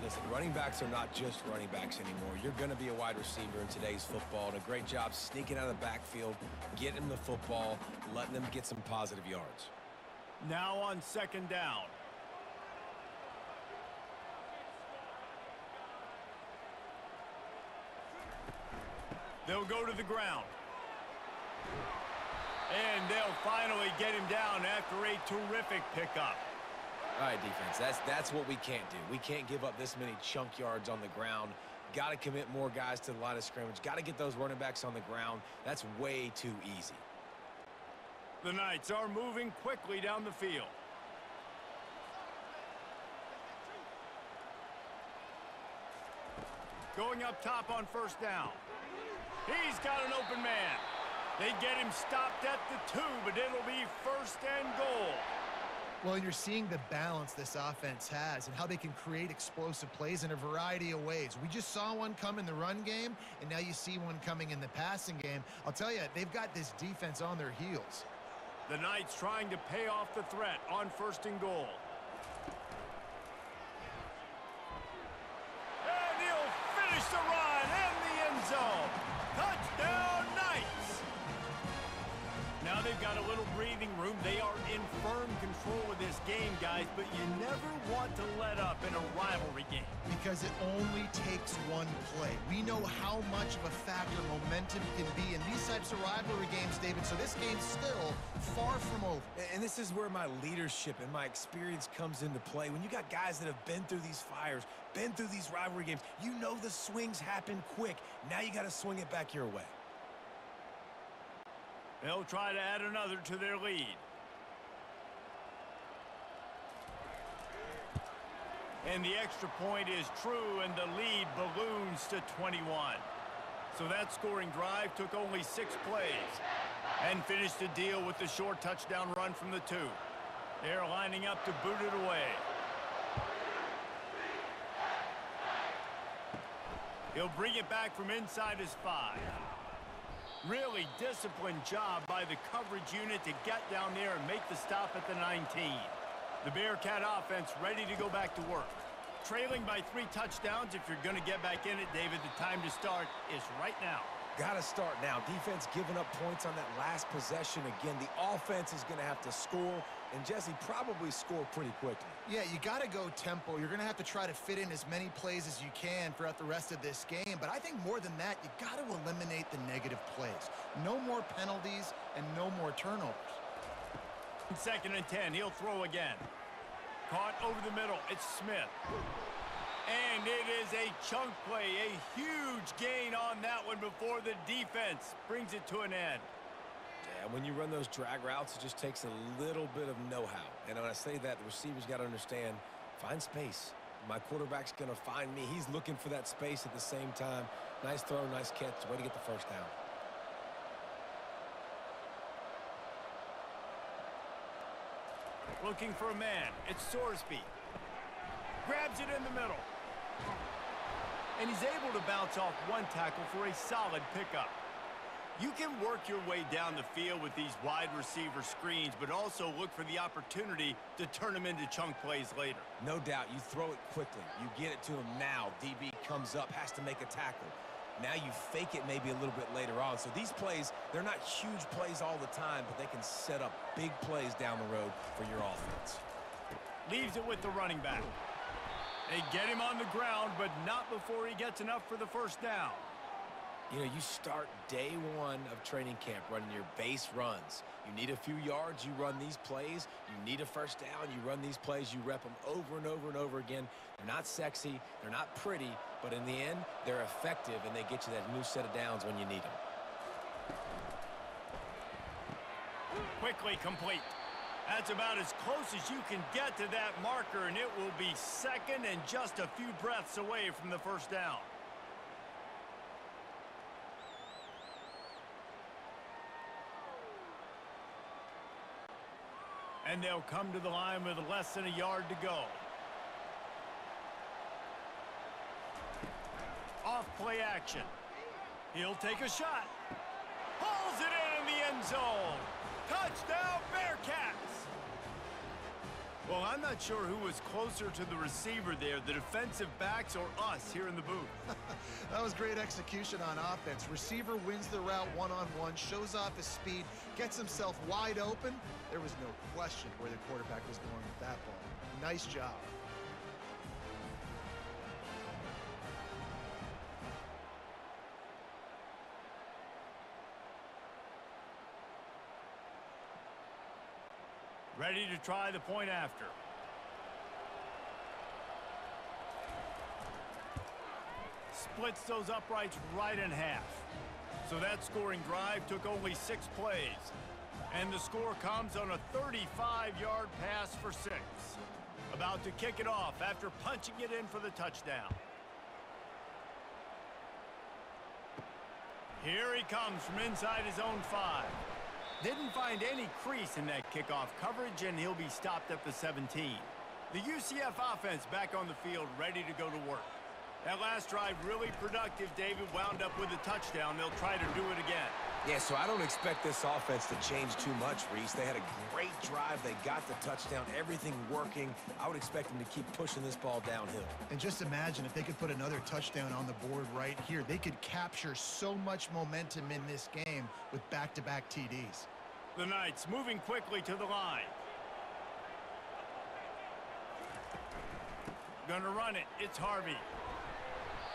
Listen, running backs are not just running backs anymore. You're going to be a wide receiver in today's football, and a great job sneaking out of the backfield, getting them the football, letting them get some positive yards. Now on 2nd down. They'll go to the ground. And they'll finally get him down after a terrific pickup. All right, defense, that's what we can't do. We can't give up this many chunk yards on the ground. Got to commit more guys to the line of scrimmage. Got to get those running backs on the ground. That's way too easy. The Knights are moving quickly down the field. Going up top on first down. He's got an open man. They get him stopped at the 2, but it'll be 1st and goal. Well, you're seeing the balance this offense has and how they can create explosive plays in a variety of ways. We just saw one come in the run game, and now you see one coming in the passing game. I'll tell you, they've got this defense on their heels. The Knights trying to pay off the threat on 1st and goal. And he'll finish the run in the end zone. Touchdown, Knights! Now they've got a little breathing room. They are in firm control of this game, guys, but you never want to let up in a rivalry game. Because it only takes one play. We know how much of a factor momentum can be in these types of rivalry games, David, so this game's still far from over. And this is where my leadership and my experience comes into play. When you got guys that have been through these fires, been through these rivalry games, you know the swings happen quick. Now you got to swing it back your way. They'll try to add another to their lead. And the extra point is true, and the lead balloons to 21. So that scoring drive took only 6 plays and finished the deal with the short touchdown run from the 2. They're lining up to boot it away. He'll bring it back from inside his 5. Really disciplined job by the coverage unit to get down there and make the stop at the 19. The Bearcat offense ready to go back to work. Trailing by 3 touchdowns, if you're going to get back in it, David, the time to start is right now. Got to start now. Defense giving up points on that last possession again. The offense is going to have to score, and Jesse probably scored pretty quickly. Yeah, you got to go tempo. You're going to have to try to fit in as many plays as you can throughout the rest of this game. But I think more than that, you got to eliminate the negative plays. No more penalties and no more turnovers. 2nd and 10, he'll throw again. Caught over the middle, it's Smith. And it is a chunk play, a huge gain on that one before the defense brings it to an end. Yeah, when you run those drag routes, it just takes a little bit of know-how. And when I say that, the receiver's got to understand, find space. My quarterback's going to find me. He's looking for that space at the same time. Nice throw, nice catch. Way to get the first down. Looking for a man. It's Sorsby. Grabs it in the middle. And he's able to bounce off one tackle for a solid pickup. You can work your way down the field with these wide receiver screens, but also look for the opportunity to turn them into chunk plays later. No doubt. You throw it quickly. You get it to him now. DB comes up, has to make a tackle. Now you fake it maybe a little bit later on. So these plays, they're not huge plays all the time, but they can set up big plays down the road for your offense. Leaves it with the running back. They get him on the ground, but not before he gets enough for the first down. You know, you start day one of training camp running your base runs. You need a few yards, you run these plays. You need a first down, you run these plays. You rep them over and over and over again. They're not sexy, they're not pretty, but in the end, they're effective, and they get you that new set of downs when you need them. Quickly complete. That's about as close as you can get to that marker, and it will be 2nd and just a few breaths away from the first down. And they'll come to the line with less than a yard to go. Off play action. He'll take a shot. Hauls it in the end zone. Touchdown, Bearcats! Well, I'm not sure who was closer to the receiver there, the defensive backs or us here in the booth. That was great execution on offense. Receiver wins the route one-on-one, shows off his speed, gets himself wide open. There was no question where the quarterback was going with that ball. Nice job. Ready to try the point after. Splits those uprights right in half. So that scoring drive took only 6 plays. And the score comes on a 35-yard pass for 6. About to kick it off after punching it in for the touchdown. Here he comes from inside his own 5. Didn't find any crease in that kickoff coverage, and he'll be stopped at the 17. The UCF offense back on the field, ready to go to work. That last drive really productive. David wound up with a touchdown. They'll try to do it again. Yeah, so I don't expect this offense to change too much, Reece. They had a great drive. They got the touchdown, everything working. I would expect them to keep pushing this ball downhill. And just imagine if they could put another touchdown on the board right here. They could capture so much momentum in this game with back-to-back TDs. The Knights moving quickly to the line. Gonna run it. It's Harvey.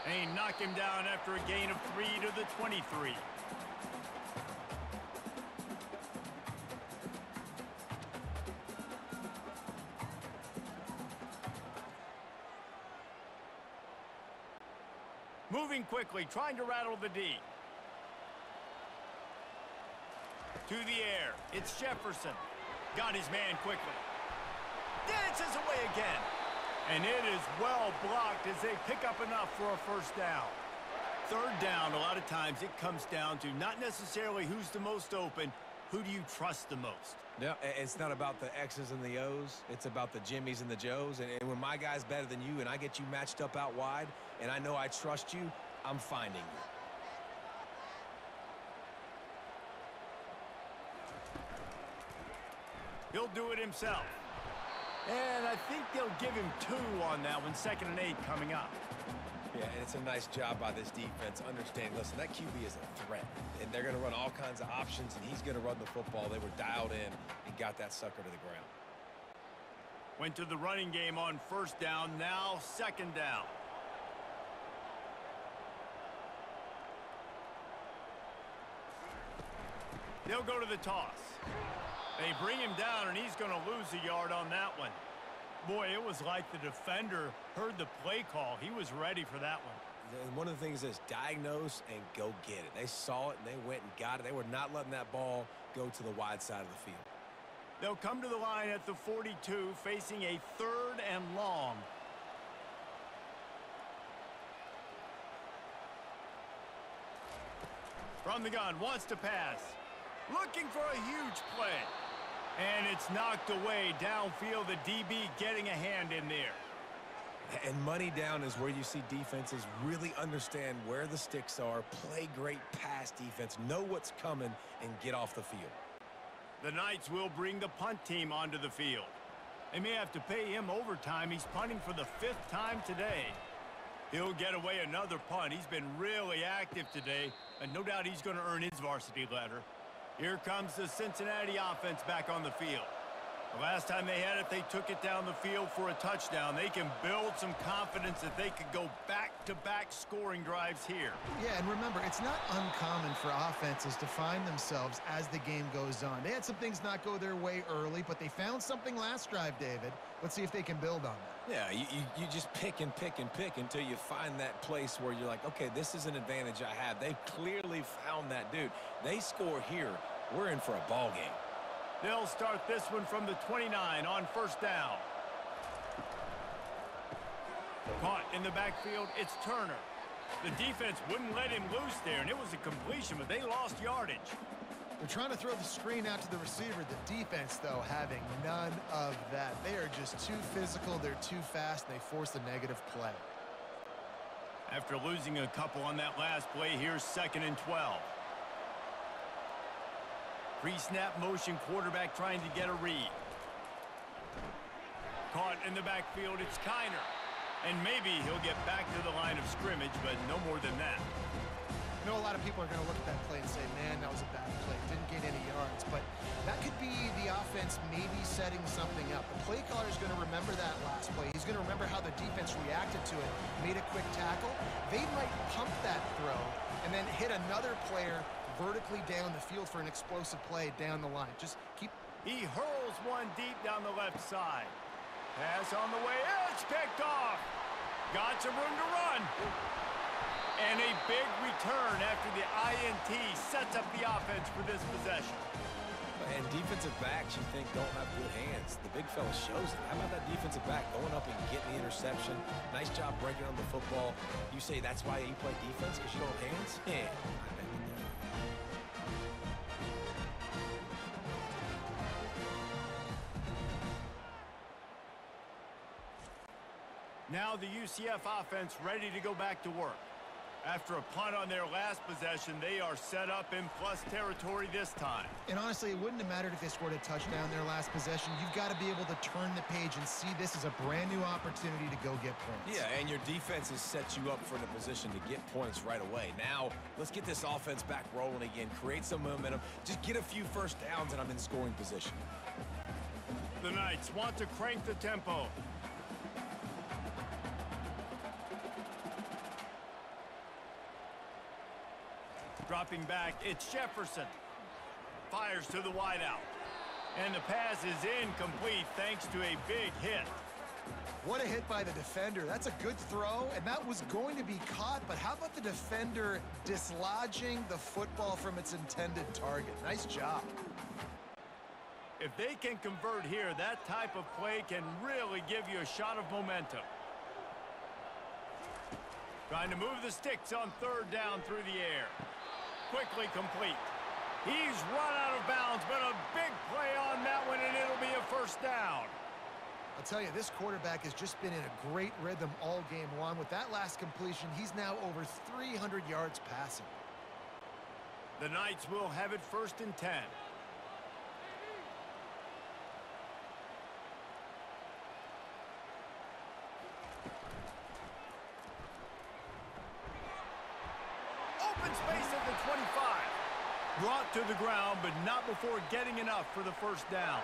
They knock him down after a gain of 3 to the 23. Moving quickly, trying to rattle the D. To the air. It's Jefferson. Got his man quickly. Dances away again. And it is well blocked as they pick up enough for a first down. Third down, a lot of times it comes down to not necessarily who's the most open, who do you trust the most? No, it's not about the X's and the O's. It's about the Jimmies and the Joes. And when my guy's better than you and I get you matched up out wide and I know I trust you, I'm finding you. He'll do it himself. And I think they'll give him 2 on that one. 2nd and 8 coming up. Yeah, and it's a nice job by this defense. Understand, listen, that QB is a threat. And they're going to run all kinds of options, and he's going to run the football. They were dialed in and got that sucker to the ground. Went to the running game on first down. Now 2nd down. They'll go to the toss. They bring him down, and he's going to lose a yard on that one. Boy, it was like the defender heard the play call. He was ready for that one. And one of the things is diagnose and go get it. They saw it, and they went and got it. They were not letting that ball go to the wide side of the field. They'll come to the line at the 42, facing a 3rd and long. From the gun, wants to pass. Looking for a huge play. And it's knocked away downfield. The DB getting a hand in there. And money down is where you see defenses really understand where the sticks are, play great pass defense, know what's coming, and get off the field. The Knights will bring the punt team onto the field. They may have to pay him overtime. He's punting for the 5th time today. He'll get away another punt. He's been really active today, and no doubt he's going to earn his varsity letter. Here comes the Cincinnati offense back on the field. The last time they had it, they took it down the field for a touchdown. They can build some confidence that they could go back-to-back scoring drives here. Yeah, and remember, it's not uncommon for offenses to find themselves as the game goes on. They had some things not go their way early, but they found something last drive, David. Let's see if they can build on that. Yeah, you just pick and pick and pick until you find that place where you're like, okay, this is an advantage I have. They've clearly found that dude. They score here. We're in for a ball game. They'll start this one from the 29 on 1st down. Caught in the backfield, it's Turner. The defense wouldn't let him loose there, and it was a completion, but they lost yardage. They're trying to throw the screen out to the receiver. The defense, though, having none of that. They are just too physical. They're too fast. They force a negative play. After losing a couple on that last play, here's 2nd and 12. Pre-snap motion, quarterback trying to get a read. Caught in the backfield, it's Kiner. And maybe he'll get back to the line of scrimmage, but no more than that. You know, a lot of people are going to look at that play and say, man, that was a bad play. Didn't get any yards. But that could be the offense maybe setting something up. The play caller is going to remember that last play. He's going to remember how the defense reacted to it, made a quick tackle. They might pump that throw and then hit another player vertically down the field for an explosive play down the line. Just keep... He hurls one deep down the left side. Pass on the way. It's picked off. Got some room to run. And a big return after the INT sets up the offense for this possession. And defensive backs you think don't have good hands. The big fella shows it. How about that defensive back going up and getting the interception? Nice job breaking on the football. You say that's why you play defense, because you don't have hands? Yeah. Now the UCF offense ready to go back to work. After a punt on their last possession, they are set up in plus territory this time. And honestly, it wouldn't have mattered if they scored a touchdown their last possession. You've got to be able to turn the page and see this as a brand-new opportunity to go get points. Yeah, and your defense has set you up for the position to get points right away. Now, let's get this offense back rolling again, create some momentum, just get a few first downs, and I'm in scoring position. The Knights want to crank the tempo. Dropping back, it's Jefferson. Fires to the wideout. And the pass is incomplete thanks to a big hit. What a hit by the defender. That's a good throw, and that was going to be caught, but how about the defender dislodging the football from its intended target? Nice job. If they can convert here, that type of play can really give you a shot of momentum. Trying to move the sticks on third down through the air. Quickly complete. He's run out of bounds, but a big play on that one, and it'll be a first down. I'll tell you, this quarterback has just been in a great rhythm all game long. With that last completion, he's now over 300 yards passing. The Knights will have it first and 10. Brought to the ground, but not before getting enough for the first down.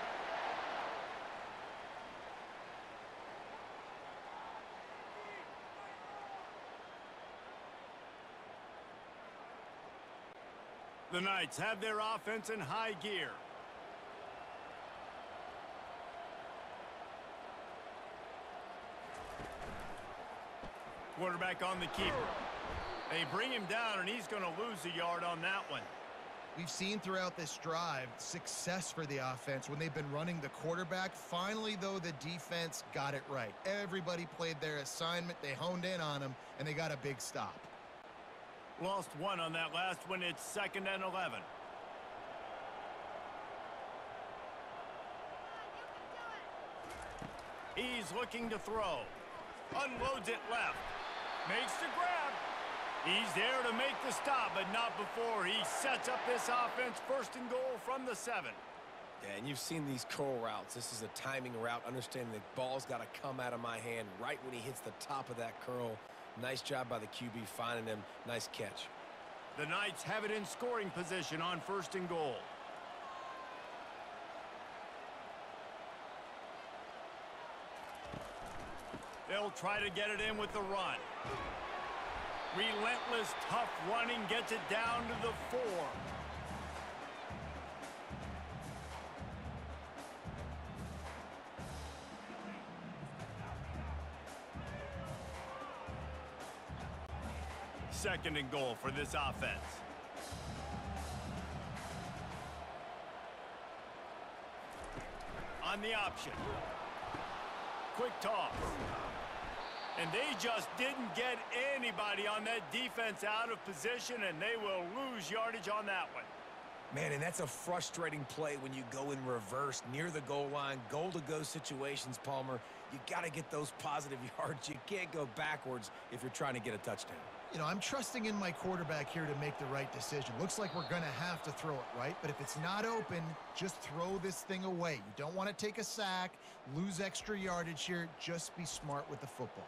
The Knights have their offense in high gear. Quarterback on the keeper. They bring him down, and he's going to lose a yard on that one. We've seen throughout this drive success for the offense when they've been running the quarterback. Finally, though, the defense got it right. Everybody played their assignment. They honed in on him, and they got a big stop. Lost one on that last one. It's second and 11. He's looking to throw. Unloads it left. Makes the grab. He's there to make the stop, but not before he sets up this offense first and goal from the 7. Yeah, and you've seen these curl routes. This is a timing route, understanding the ball's got to come out of my hand right when he hits the top of that curl. Nice job by the QB finding him. Nice catch. The Knights have it in scoring position on first and goal. They'll try to get it in with the run. Relentless, tough running gets it down to the 4. Second and goal for this offense. On the option. Quick toss. And they just didn't get anybody on that defense out of position, and they will lose yardage on that one. Man, and that's a frustrating play when you go in reverse, near the goal line, goal-to-go situations, Palmer. You got to get those positive yards. You can't go backwards if you're trying to get a touchdown. You know, I'm trusting in my quarterback here to make the right decision. Looks like we're going to have to throw it, right? But if it's not open, just throw this thing away. You don't want to take a sack, lose extra yardage here. Just be smart with the football.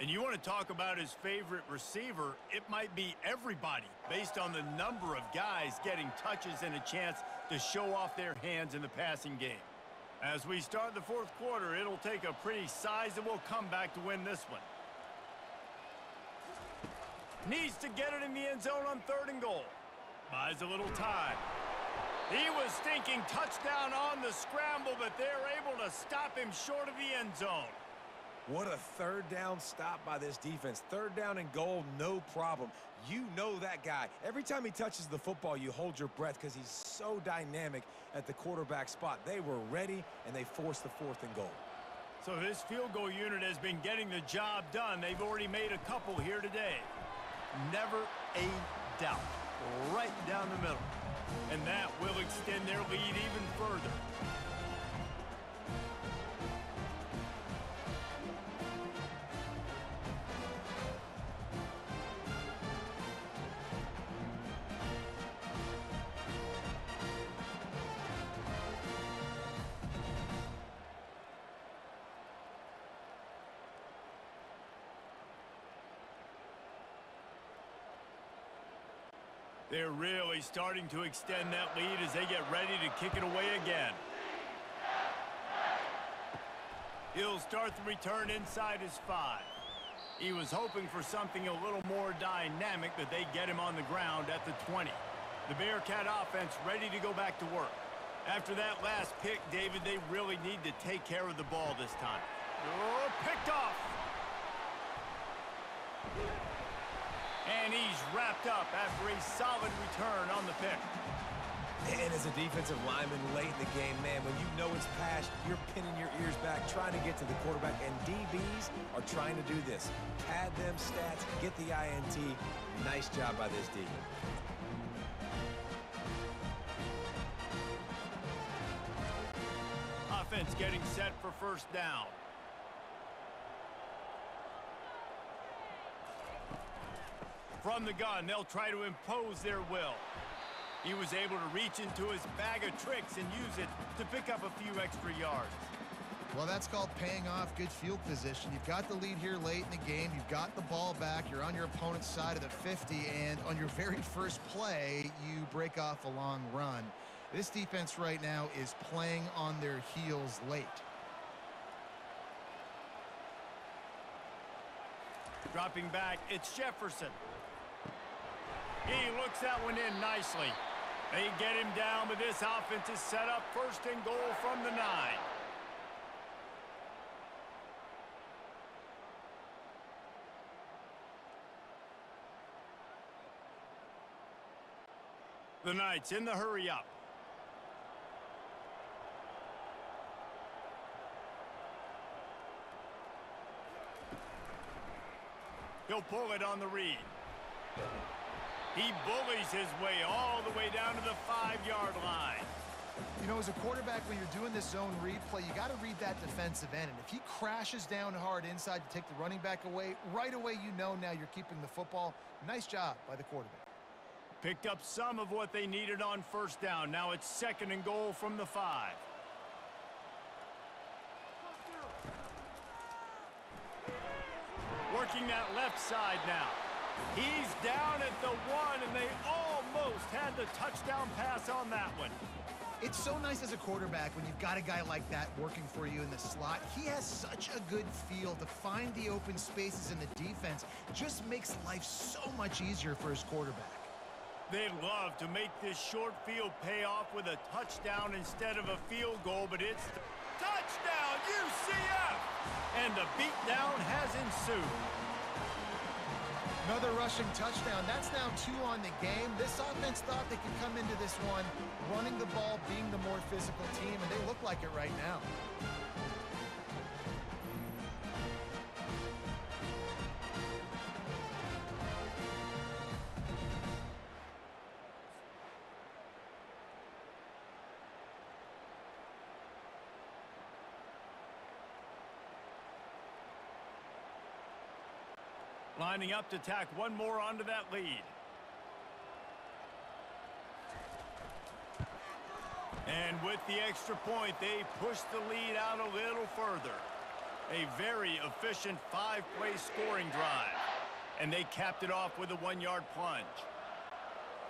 And you want to talk about his favorite receiver, it might be everybody based on the number of guys getting touches and a chance to show off their hands in the passing game. As we start the fourth quarter, it'll take a pretty sizable comeback to win this one. Needs to get it in the end zone on third and goal. Buys a little time. He was thinking touchdown on the scramble, but they're able to stop him short of the end zone. What a third down stop by this defense. Third down and goal, no problem. You know that guy. Every time he touches the football, you hold your breath because he's so dynamic at the quarterback spot. They were ready, and they forced the fourth and goal. So this field goal unit has been getting the job done. They've already made a couple here today. Never a doubt. Right down the middle. And that will extend their lead even further. They're really starting to extend that lead as they get ready to kick it away again. He'll start the return inside his 5. He was hoping for something a little more dynamic, but they get him on the ground at the 20. The Bearcat offense ready to go back to work. After that last pick, David, they really need to take care of the ball this time. Oh, picked off! And he's wrapped up after a solid return on the pick. And as a defensive lineman late in the game, man, when you know it's passed, you're pinning your ears back, trying to get to the quarterback, and DBs are trying to do this. Pad them stats, get the INT. Nice job by this D. Offense getting set for first down. From the gun, they'll try to impose their will. He was able to reach into his bag of tricks and use it to pick up a few extra yards. Well, that's called paying off good field position. You've got the lead here late in the game. You've got the ball back. You're on your opponent's side of the 50, and on your very first play, you break off a long run. This defense right now is playing on their heels late. Dropping back, it's Jefferson. He looks that one in nicely. They get him down, but this offense is set up first and goal from the 9. The Knights in the hurry up. He'll pull it on the read. He bullies his way all the way down to the 5-yard line. You know, as a quarterback, when you're doing this zone read play, you got to read that defensive end. And if he crashes down hard inside to take the running back away, right away you know now you're keeping the football. Nice job by the quarterback. Picked up some of what they needed on first down. Now it's second and goal from the 5. Working that left side now. He's down at the 1, and they almost had the touchdown pass on that one. It's so nice as a quarterback when you've got a guy like that working for you in the slot. He has such a good feel to find the open spaces in the defense. Just makes life so much easier for his quarterback. They'd love to make this short field pay off with a touchdown instead of a field goal, but it's touchdown UCF! And the beatdown has ensued. Another rushing touchdown. That's now 2 on the game. This offense thought they could come into this one running the ball, being the more physical team, and they look like it right now. Lining up to tack one more onto that lead. And with the extra point, they push the lead out a little further. A very efficient 5-play scoring drive. And they capped it off with a 1-yard plunge.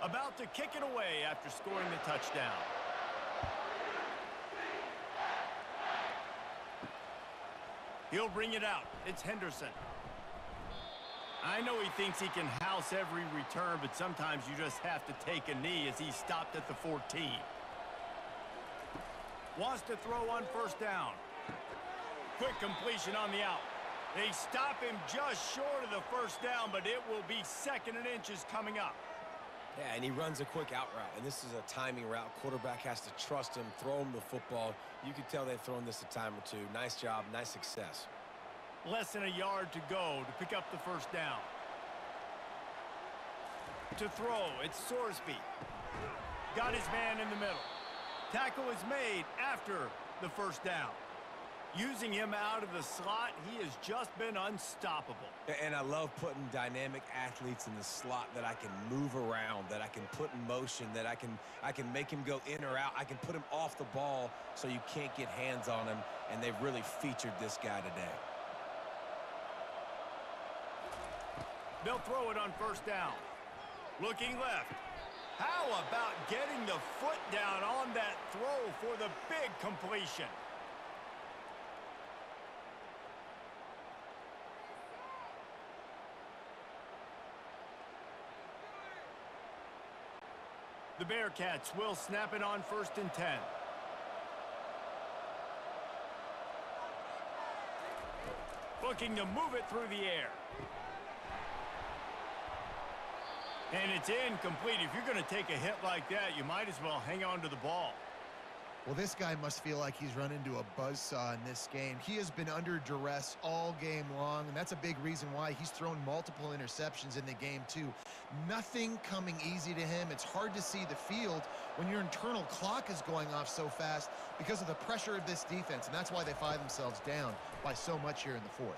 About to kick it away after scoring the touchdown. He'll bring it out. It's Henderson. I know he thinks he can house every return, but sometimes you just have to take a knee as he stopped at the 14. Wants to throw on first down. Quick completion on the out. They stop him just short of the first down, but it will be second and inches coming up. Yeah, and he runs a quick out route, and this is a timing route. Quarterback has to trust him, throw him the football. You can tell they've thrown this a time or 2. Nice job, nice success. Less than a yard to go to pick up the first down. To throw, it's Sorsby. Got his man in the middle. Tackle is made after the first down. Using him out of the slot, he has just been unstoppable. And I love putting dynamic athletes in the slot that I can move around, that I can put in motion, that I can make him go in or out. I can put him off the ball so you can't get hands on him, and they've really featured this guy today. They'll throw it on first down. Looking left. How about getting the foot down on that throw for the big completion? The Bearcats will snap it on 1st and 10. Looking to move it through the air. And it's incomplete. If you're going to take a hit like that, you might as well hang on to the ball. Well, this guy must feel like he's run into a buzzsaw in this game. He has been under duress all game long, and that's a big reason why he's thrown multiple interceptions in the game, too. Nothing coming easy to him. It's hard to see the field when your internal clock is going off so fast because of the pressure of this defense, and that's why they find themselves down by so much here in the fourth.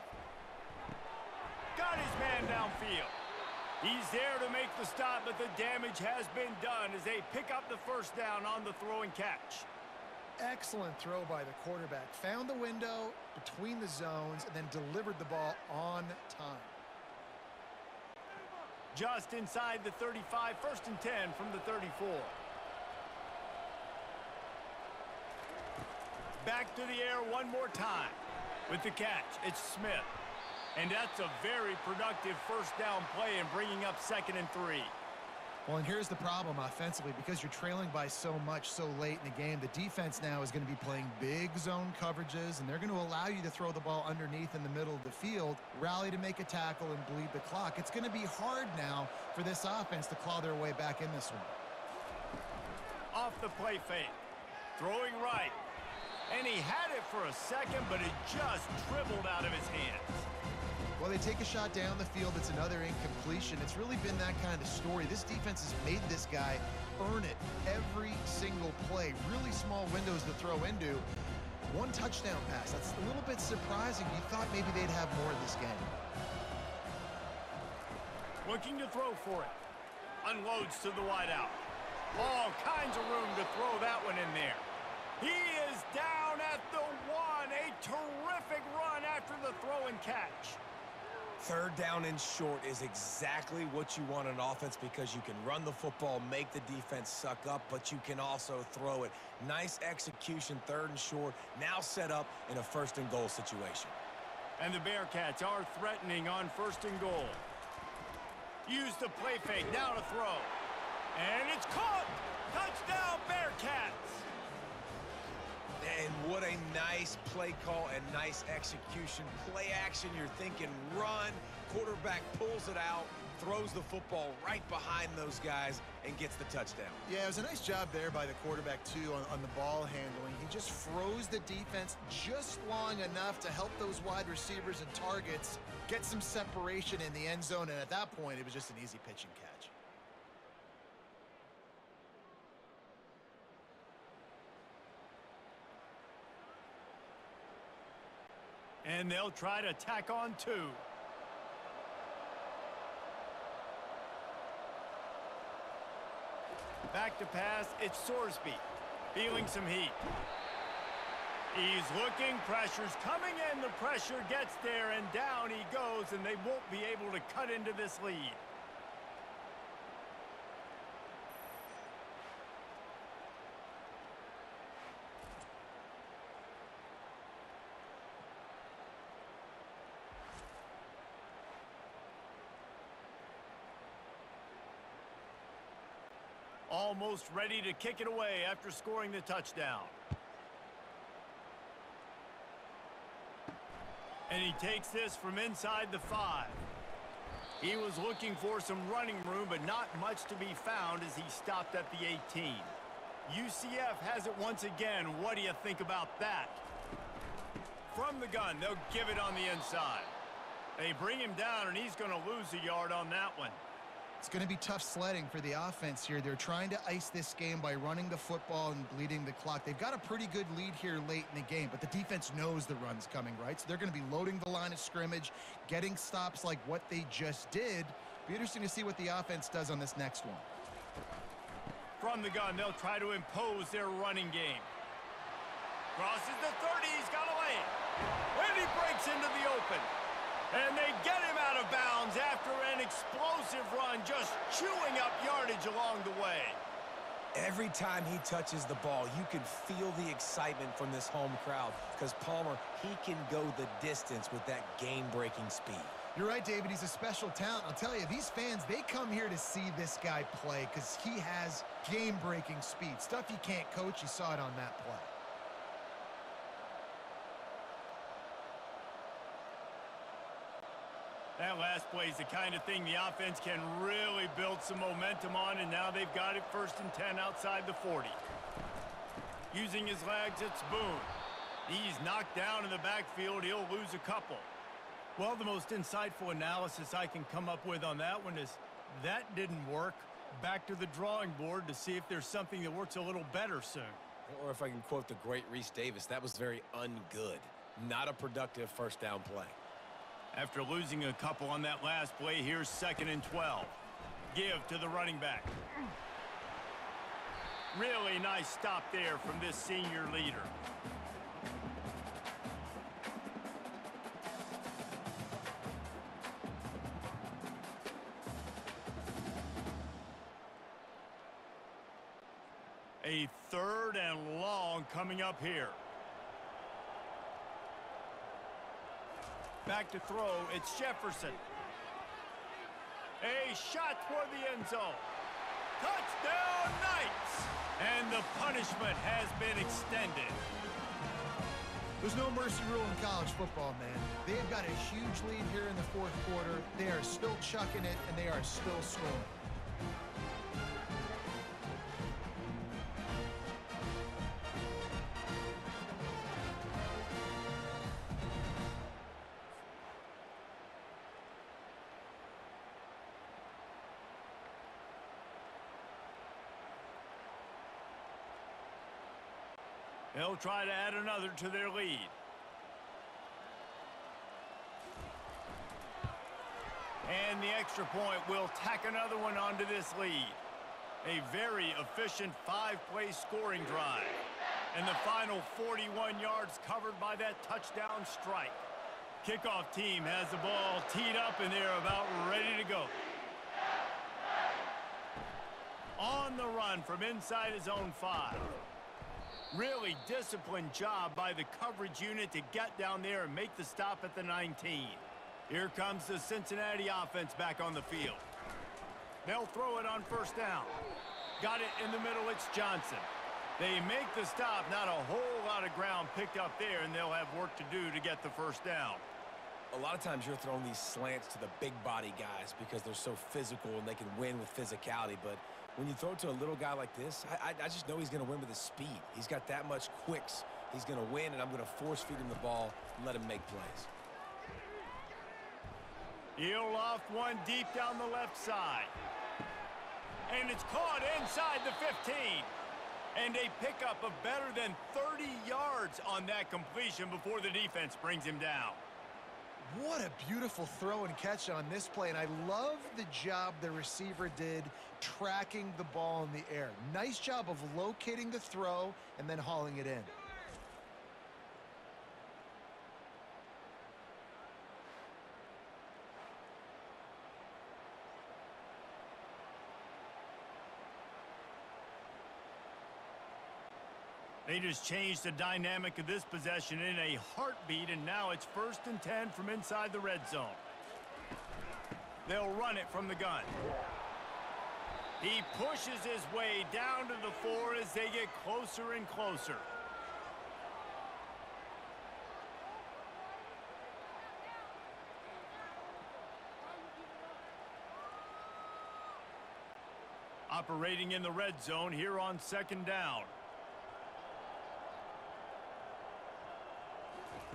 Got his man downfield. He's there to make the stop, but the damage has been done as they pick up the first down on the throw and catch. Excellent throw by the quarterback. Found the window between the zones and then delivered the ball on time. Just inside the 35, 1st and 10 from the 34. Back to the air one more time. With the catch, it's Smith. And that's a very productive first down play and bringing up 2nd and 3. Well, and here's the problem offensively, because you're trailing by so much so late in the game, the defense now is going to be playing big zone coverages, and they're going to allow you to throw the ball underneath in the middle of the field, rally to make a tackle, and bleed the clock. It's going to be hard now for this offense to claw their way back in this one. Off the play fake. Throwing right. And he had it for a second, but it just dribbled out of his hands. Well, they take a shot down the field. It's another incompletion. It's really been that kind of story. This defense has made this guy earn it every single play. Really small windows to throw into. One touchdown pass. That's a little bit surprising. You thought maybe they'd have more in this game. Looking to throw for it. Unloads to the wideout. All kinds of room to throw that one in there. He is down at the 1. A terrific run after the throw and catch. Third down and short is exactly what you want on offense, because you can run the football, make the defense suck up, but you can also throw it. Nice execution, 3rd and short, now set up in a 1st and goal situation. And the Bearcats are threatening on 1st and goal. Use the play fake, now to throw. And it's caught! Touchdown, Bearcats! And what a nice play call and nice execution. Play action, you're thinking run. Quarterback pulls it out, throws the football right behind those guys, and gets the touchdown. Yeah, it was a nice job there by the quarterback, too, on the ball handling. He just froze the defense just long enough to help those wide receivers and targets get some separation in the end zone. And at that point, it was just an easy pitch and catch. And they'll try to tack on 2. Back to pass, it's Sorsby. Feeling some heat. He's looking, pressure's coming in. The pressure gets there, and down he goes, and they won't be able to cut into this lead. Almost ready to kick it away after scoring the touchdown. And he takes this from inside the 5. He was looking for some running room, but not much to be found as he stopped at the 18. UCF has it once again. What do you think about that? From the gun, they'll give it on the inside. They bring him down, and he's going to lose a yard on that one. It's going to be tough sledding for the offense here. They're trying to ice this game by running the football and bleeding the clock. They've got a pretty good lead here late in the game, but the defense knows the run's coming, right? So they're going to be loading the line of scrimmage, getting stops like what they just did. Be interesting to see what the offense does on this next one. From the gun, they'll try to impose their running game. Crosses the 30, he's got away. And he breaks into the open. And they get him out of bounds after an explosive run, just chewing up yardage along the way. Every time he touches the ball, you can feel the excitement from this home crowd because Palmer, he can go the distance with that game-breaking speed. You're right, David. He's a special talent. I'll tell you, these fans, they come here to see this guy play because he has game-breaking speed, stuff you can't coach. You saw it on that play. That last play is the kind of thing the offense can really build some momentum on, and now they've got it first and 10 outside the 40. Using his legs, it's Boone. He's knocked down in the backfield. He'll lose a couple. Well, the most insightful analysis I can come up with on that one is that didn't work. Back to the drawing board to see if there's something that works a little better soon. Or if I can quote the great Reece Davis, that was very ungood. Not a productive first down play. After losing a couple on that last play, here's second and 12. Give to the running back. Really nice stop there from this senior leader. A third and long coming up here. Back to throw, it's Jefferson. A shot toward the end zone. Touchdown Knights! And the punishment has been extended. There's no mercy rule in college football, man. They've got a huge lead here in the fourth quarter. They are still chucking it, and they are still scoring. They'll try to add another to their lead. And the extra point will tack another one onto this lead. A very efficient five-play scoring drive. And the final 41 yards covered by that touchdown strike. Kickoff team has the ball teed up, and they're about ready to go. On the run from inside his own 5. Really disciplined job by the coverage unit to get down there and make the stop at the 19. Here comes the Cincinnati offense back on the field. They'll throw it on first down. Got it in the middle, it's Johnson. They make the stop, not a whole lot of ground picked up there, and they'll have work to do to get the first down. A lot of times you're throwing these slants to the big body guys because they're so physical and they can win with physicality, but when you throw to a little guy like this, I just know he's going to win with his speed. He's got that much quicks. He's going to win, and I'm going to force-feed him the ball and let him make plays. He'll loft one deep down the left side. And it's caught inside the 15. And a pickup of better than 30 yards on that completion before the defense brings him down. What a beautiful throw and catch on this play, and I love the job the receiver did tracking the ball in the air. Nice job of locating the throw and then hauling it in. They just changed the dynamic of this possession in a heartbeat, and now it's first and 10 from inside the red zone. They'll run it from the gun. He pushes his way down to the 4 as they get closer and closer. Operating in the red zone here on second down.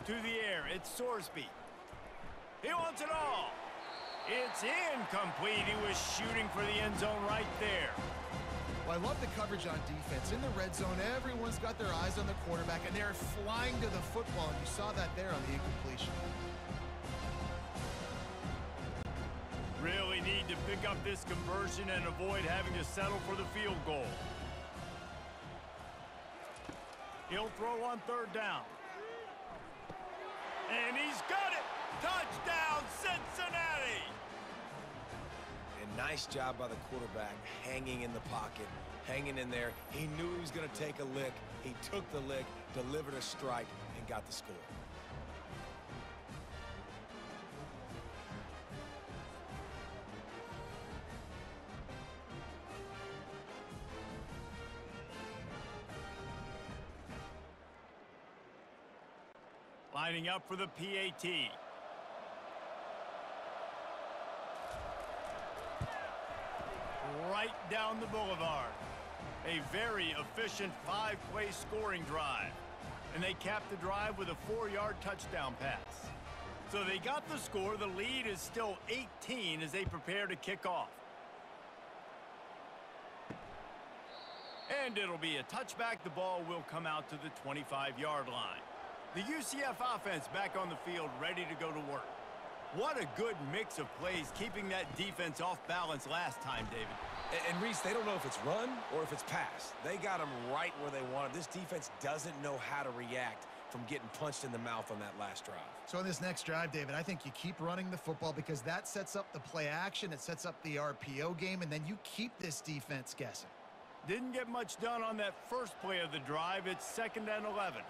To the air, it's Sorsby. He wants it all. It's incomplete. He was shooting for the end zone right there. Well, I love the coverage on defense. In the red zone, everyone's got their eyes on the quarterback, and they're flying to the football. And you saw that there on the incompletion. Really need to pick up this conversion and avoid having to settle for the field goal. He'll throw on third down. And he's got it. Touchdown, Cincinnati! And nice job by the quarterback, hanging in the pocket, hanging in there. He knew he was going to take a lick. He took the lick, delivered a strike, and got the score. Lining up for the PAT. Right down the boulevard. A very efficient five-play scoring drive. And they capped the drive with a 4-yard touchdown pass. So they got the score. The lead is still 18 as they prepare to kick off. And it'll be a touchback. The ball will come out to the 25-yard line. The UCF offense back on the field, ready to go to work. What a good mix of plays, keeping that defense off balance last time, David. And Reece, they don't know if it's run or if it's pass. They got them right where they wanted. This defense doesn't know how to react from getting punched in the mouth on that last drive. So on this next drive, David, I think you keep running the football because that sets up the play action, it sets up the RPO game, and then you keep this defense guessing. Didn't get much done on that first play of the drive. It's 2nd and 11.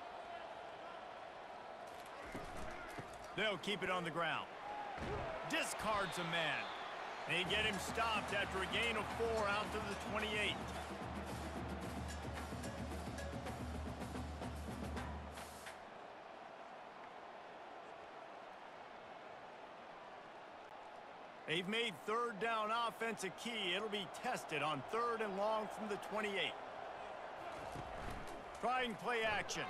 They'll keep it on the ground. Discards a man. They get him stopped after a gain of 4 out to the 28. They've made third down offense a key. It'll be tested on 3rd and long from the 28. Trying play action.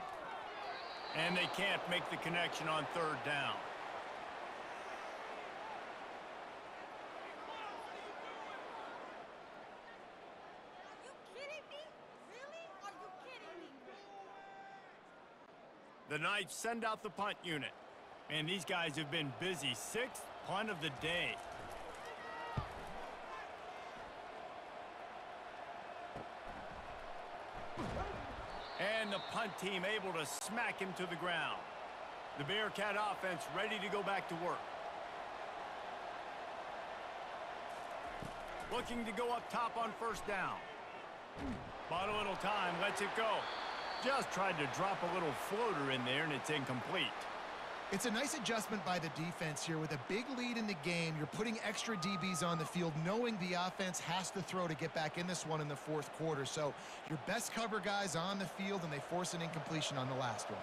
And they can't make the connection on 3rd down. Are you kidding me? Really? Are you kidding me? The Knights send out the punt unit. Man, these guys have been busy. 6th punt of the day. And the punt team able to smack him to the ground. The Bearcat offense ready to go back to work. Looking to go up top on 1st down. Bought a little time, lets it go. Just tried to drop a little floater in there, and it's incomplete. It's a nice adjustment by the defense here. With a big lead in the game, you're putting extra DBs on the field, knowing the offense has to throw to get back in this one in the 4th quarter. So your best cover guys on the field, and they force an incompletion on the last one.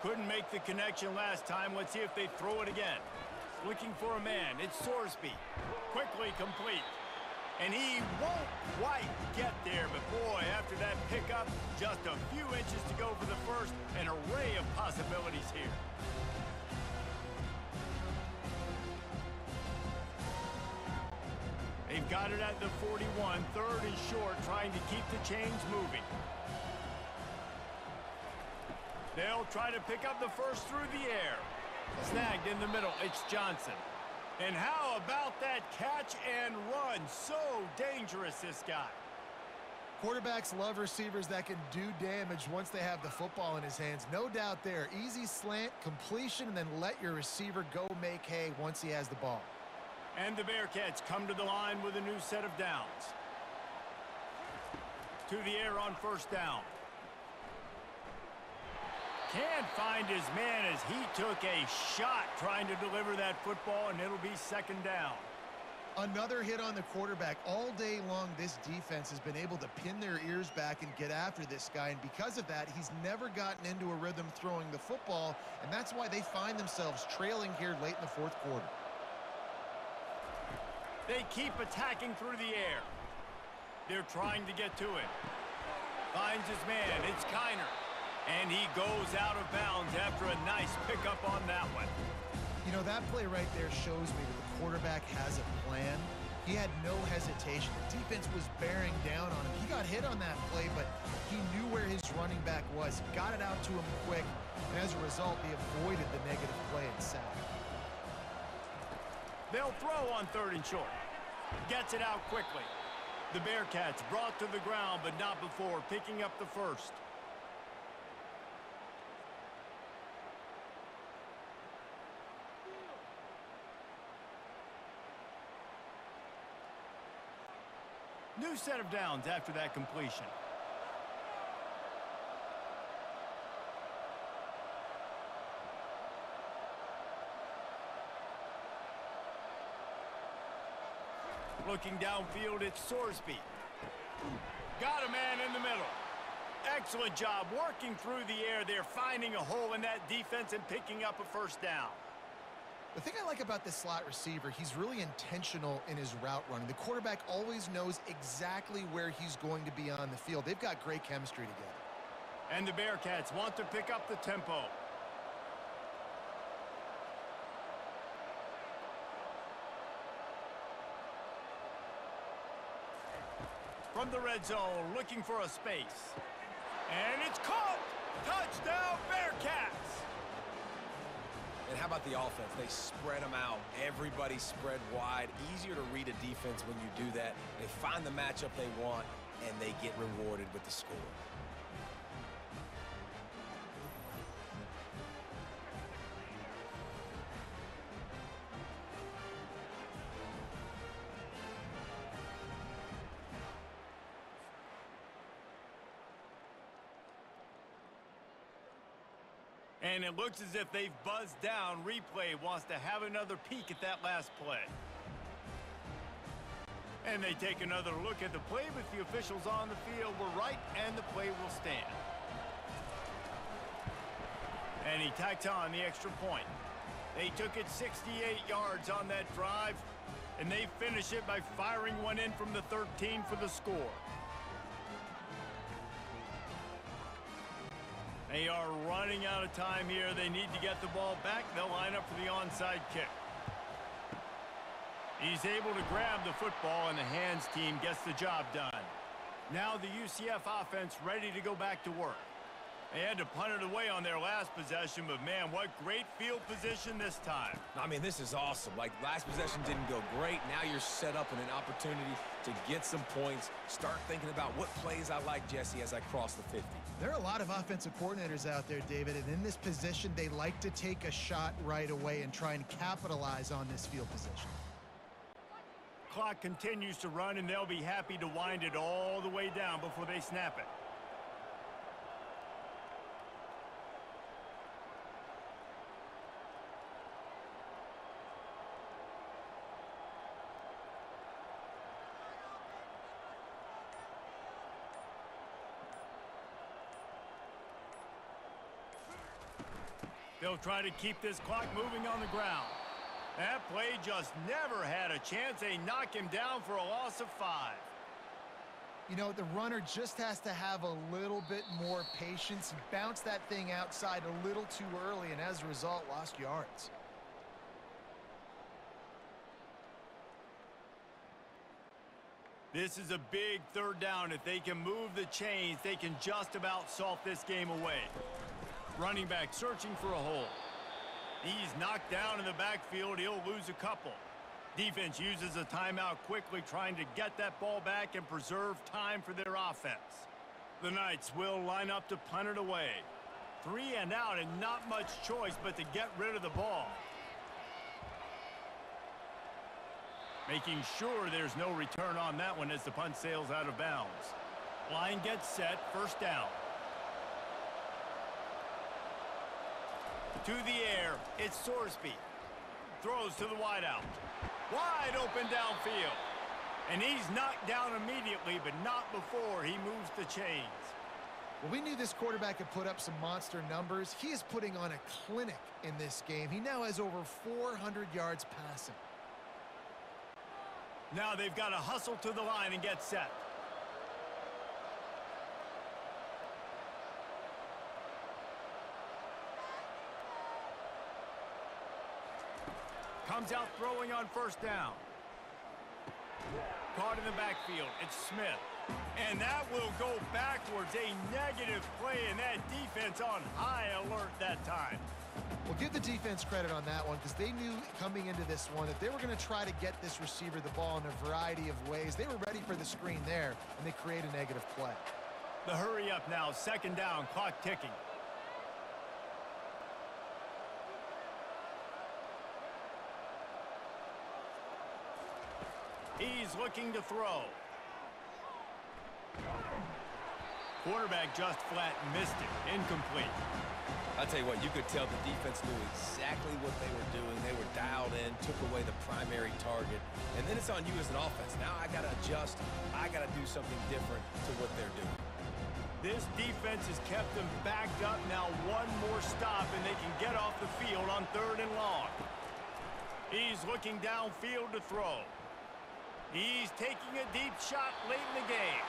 Couldn't make the connection last time. Let's see if they throw it again. Looking for a man. It's Sorsby. Quickly complete. And he won't quite get there. But, boy, after that pickup, just a few inches to go for the first. An array of possibilities here. They've got it at the 41, 3rd and short, trying to keep the chains moving. They'll try to pick up the first through the air. Snagged in the middle, it's Johnson. And how about that catch and run? So dangerous, this guy. Quarterbacks love receivers that can do damage once they have the football in his hands. No doubt there. Easy slant, completion, and then let your receiver go make hay once he has the ball. And the Bearcats come to the line with a new set of downs. To the air on 1st down. Can't find his man as he took a shot trying to deliver that football, and it'll be 2nd down. Another hit on the quarterback. All day long, this defense has been able to pin their ears back and get after this guy, and because of that, he's never gotten into a rhythm throwing the football, and that's why they find themselves trailing here late in the 4th quarter. They keep attacking through the air. They're trying to get to him. Finds his man. It's Kiner. And he goes out of bounds after a nice pickup on that one. You know, that play right there shows me that the quarterback has a plan. He had no hesitation. The defense was bearing down on him. He got hit on that play, but he knew where his running back was. Got it out to him quick. And as a result, he avoided the negative play and sack. They'll throw on 3rd and short. Gets it out quickly. The Bearcats brought to the ground, but not before picking up the first. New set of downs after that completion. Looking downfield, it's Sorsby. Got a man in the middle. Excellent job working through the air there, finding a hole in that defense and picking up a first down. The thing I like about this slot receiver, he's really intentional in his route running. The quarterback always knows exactly where he's going to be on the field. They've got great chemistry together. And the Bearcats want to pick up the tempo. From the red zone, looking for a space. And it's caught! Touchdown, Bearcats! And how about the offense? They spread them out. Everybody spread wide. Easier to read a defense when you do that. They find the matchup they want, and they get rewarded with the score. And it looks as if they've buzzed down. Replay wants to have another peek at that last play. And they take another look at the play, but the officials on the field were right, and the play will stand. And he tacked on the extra point. They took it 68 yards on that drive, and they finish it by firing one in from the 13 for the score. They are running out of time here. They need to get the ball back. They'll line up for the onside kick. He's able to grab the football, and the hands team gets the job done. Now the UCF offense ready to go back to work. They had to punt it away on their last possession, but, man, what great field position this time. I mean, this is awesome. Like, last possession didn't go great. Now you're set up in an opportunity to get some points. Start thinking about what plays I like, Jesse, as I cross the 50. There are a lot of offensive coordinators out there, David, and in this position, they like to take a shot right away and try and capitalize on this field position. Clock continues to run, and they'll be happy to wind it all the way down before they snap it. They'll try to keep this clock moving on the ground. That play just never had a chance. They knock him down for a loss of 5. You know, the runner just has to have a little bit more patience, bounce that thing outside a little too early, and as a result, lost yards. This is a big third down. If they can move the chains, they can just about salt this game away. Running back searching for a hole. He's knocked down in the backfield. He'll lose a couple. Defense uses a timeout quickly, trying to get that ball back and preserve time for their offense. The Knights will line up to punt it away. 3 and out, and not much choice but to get rid of the ball. Making sure there's no return on that one as the punt sails out of bounds. Line gets set, first down. To the air, it's Sorsby. Throws to the wideout. Wide open downfield. And he's knocked down immediately, but not before he moves the chains. Well, we knew this quarterback could put up some monster numbers. He is putting on a clinic in this game. He now has over 400 yards passing. Now they've got to hustle to the line and get set. Comes out throwing on first down. Caught in the backfield. It's Smith. And that will go backwards. A negative play, and that defense on high alert that time. Well, give the defense credit on that one, because they knew coming into this one that they were going to try to get this receiver the ball in a variety of ways. They were ready for the screen there, and they create a negative play. The hurry up now. Second down. Clock ticking. He's looking to throw. Quarterback just flat missed it. Incomplete. I'll tell you what, you could tell the defense knew exactly what they were doing. They were dialed in, took away the primary target. And then it's on you as an offense. Now I got to adjust. I got to do something different to what they're doing. This defense has kept them backed up. Now one more stop, and they can get off the field on 3rd and long. He's looking downfield to throw. He's taking a deep shot late in the game.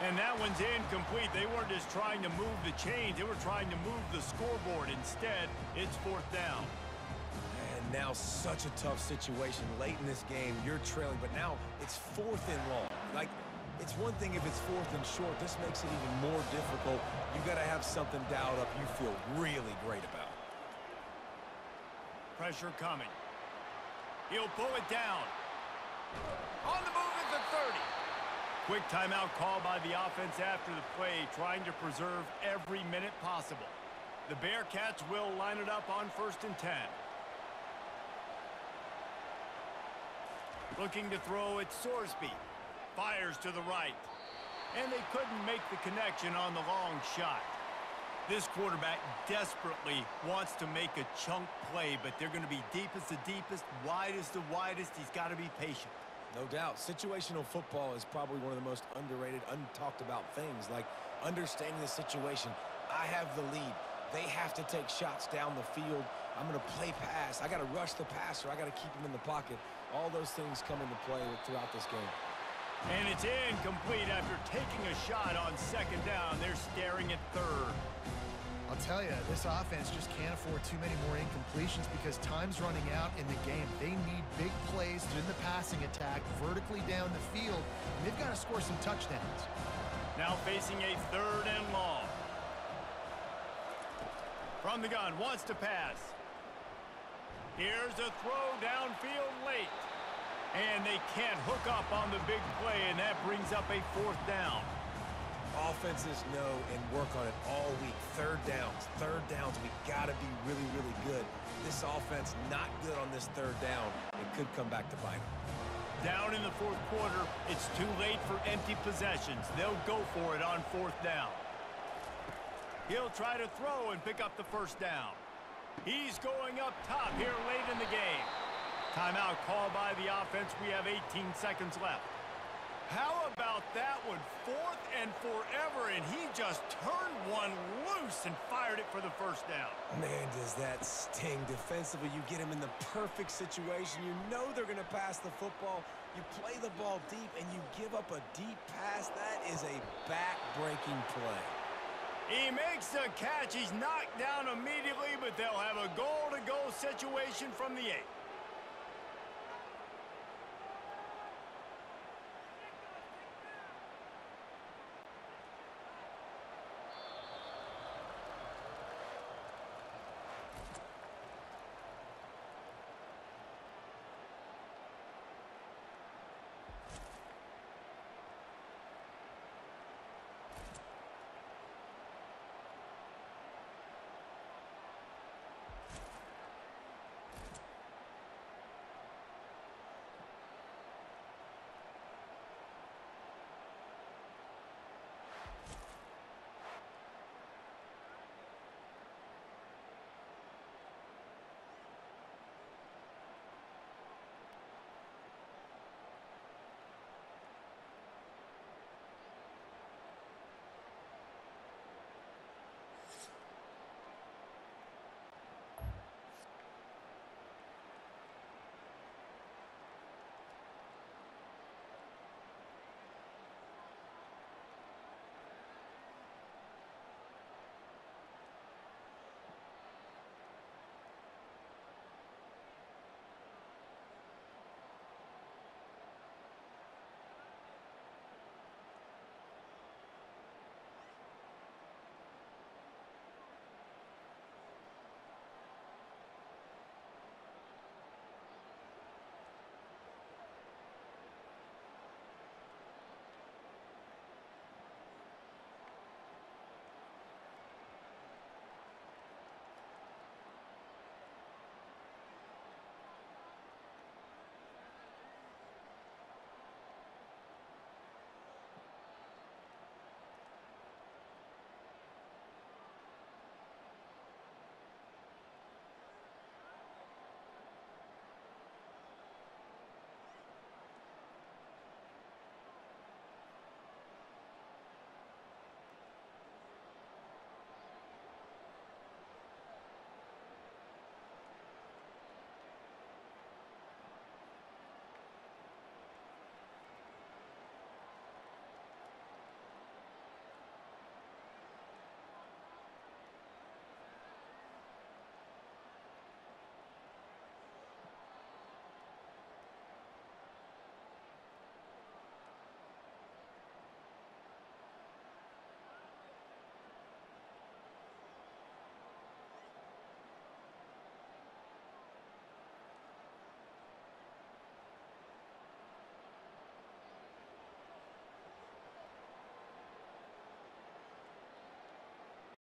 And that one's incomplete. They weren't just trying to move the chains. They were trying to move the scoreboard. Instead, it's 4th down. And now such a tough situation. Late in this game, you're trailing, but now it's 4th and long. Like, it's one thing if it's 4th and short. This makes it even more difficult. You've got to have something dialed up you feel really great about. Pressure coming. He'll pull it down. On the move at the 30. Quick timeout call by the offense after the play, trying to preserve every minute possible. The Bearcats will line it up on 1st and 10. Looking to throw at Sorsby. Fires to the right. And they couldn't make the connection on the long shot. This quarterback desperately wants to make a chunk play, but they're going to be deep as the deepest, wide as the widest. He's got to be patient. No doubt. Situational football is probably one of the most underrated, untalked about things, like understanding the situation. I have the lead. They have to take shots down the field. I'm going to play pass. I got to rush the passer. I got to keep him in the pocket. All those things come into play throughout this game. And it's incomplete after taking a shot on 2nd down. They're staring at 3rd. I'll tell you, this offense just can't afford too many more incompletions because time's running out in the game. They need big plays in the passing attack, vertically down the field, and they've got to score some touchdowns. Now facing a 3rd and long. From the gun, wants to pass. Here's a throw downfield late. And they can't hook up on the big play, and that brings up a 4th down. Offenses know and work on it all week. 3rd downs. 3rd downs, we got to be really, really good. This offense not good on this 3rd down. It could come back to bite them. Down in the 4th quarter, it's too late for empty possessions. They'll go for it on 4th down. He'll try to throw and pick up the 1st down. He's going up top here late in the game. Timeout call by the offense. We have 18 seconds left. How about that one? 4th and forever, and he just turned one loose and fired it for the 1st down. Man, does that sting defensively. You get him in the perfect situation. You know they're going to pass the football. You play the ball deep, and you give up a deep pass. That is a back-breaking play. He makes the catch. He's knocked down immediately, but they'll have a goal-to-go situation from the 8.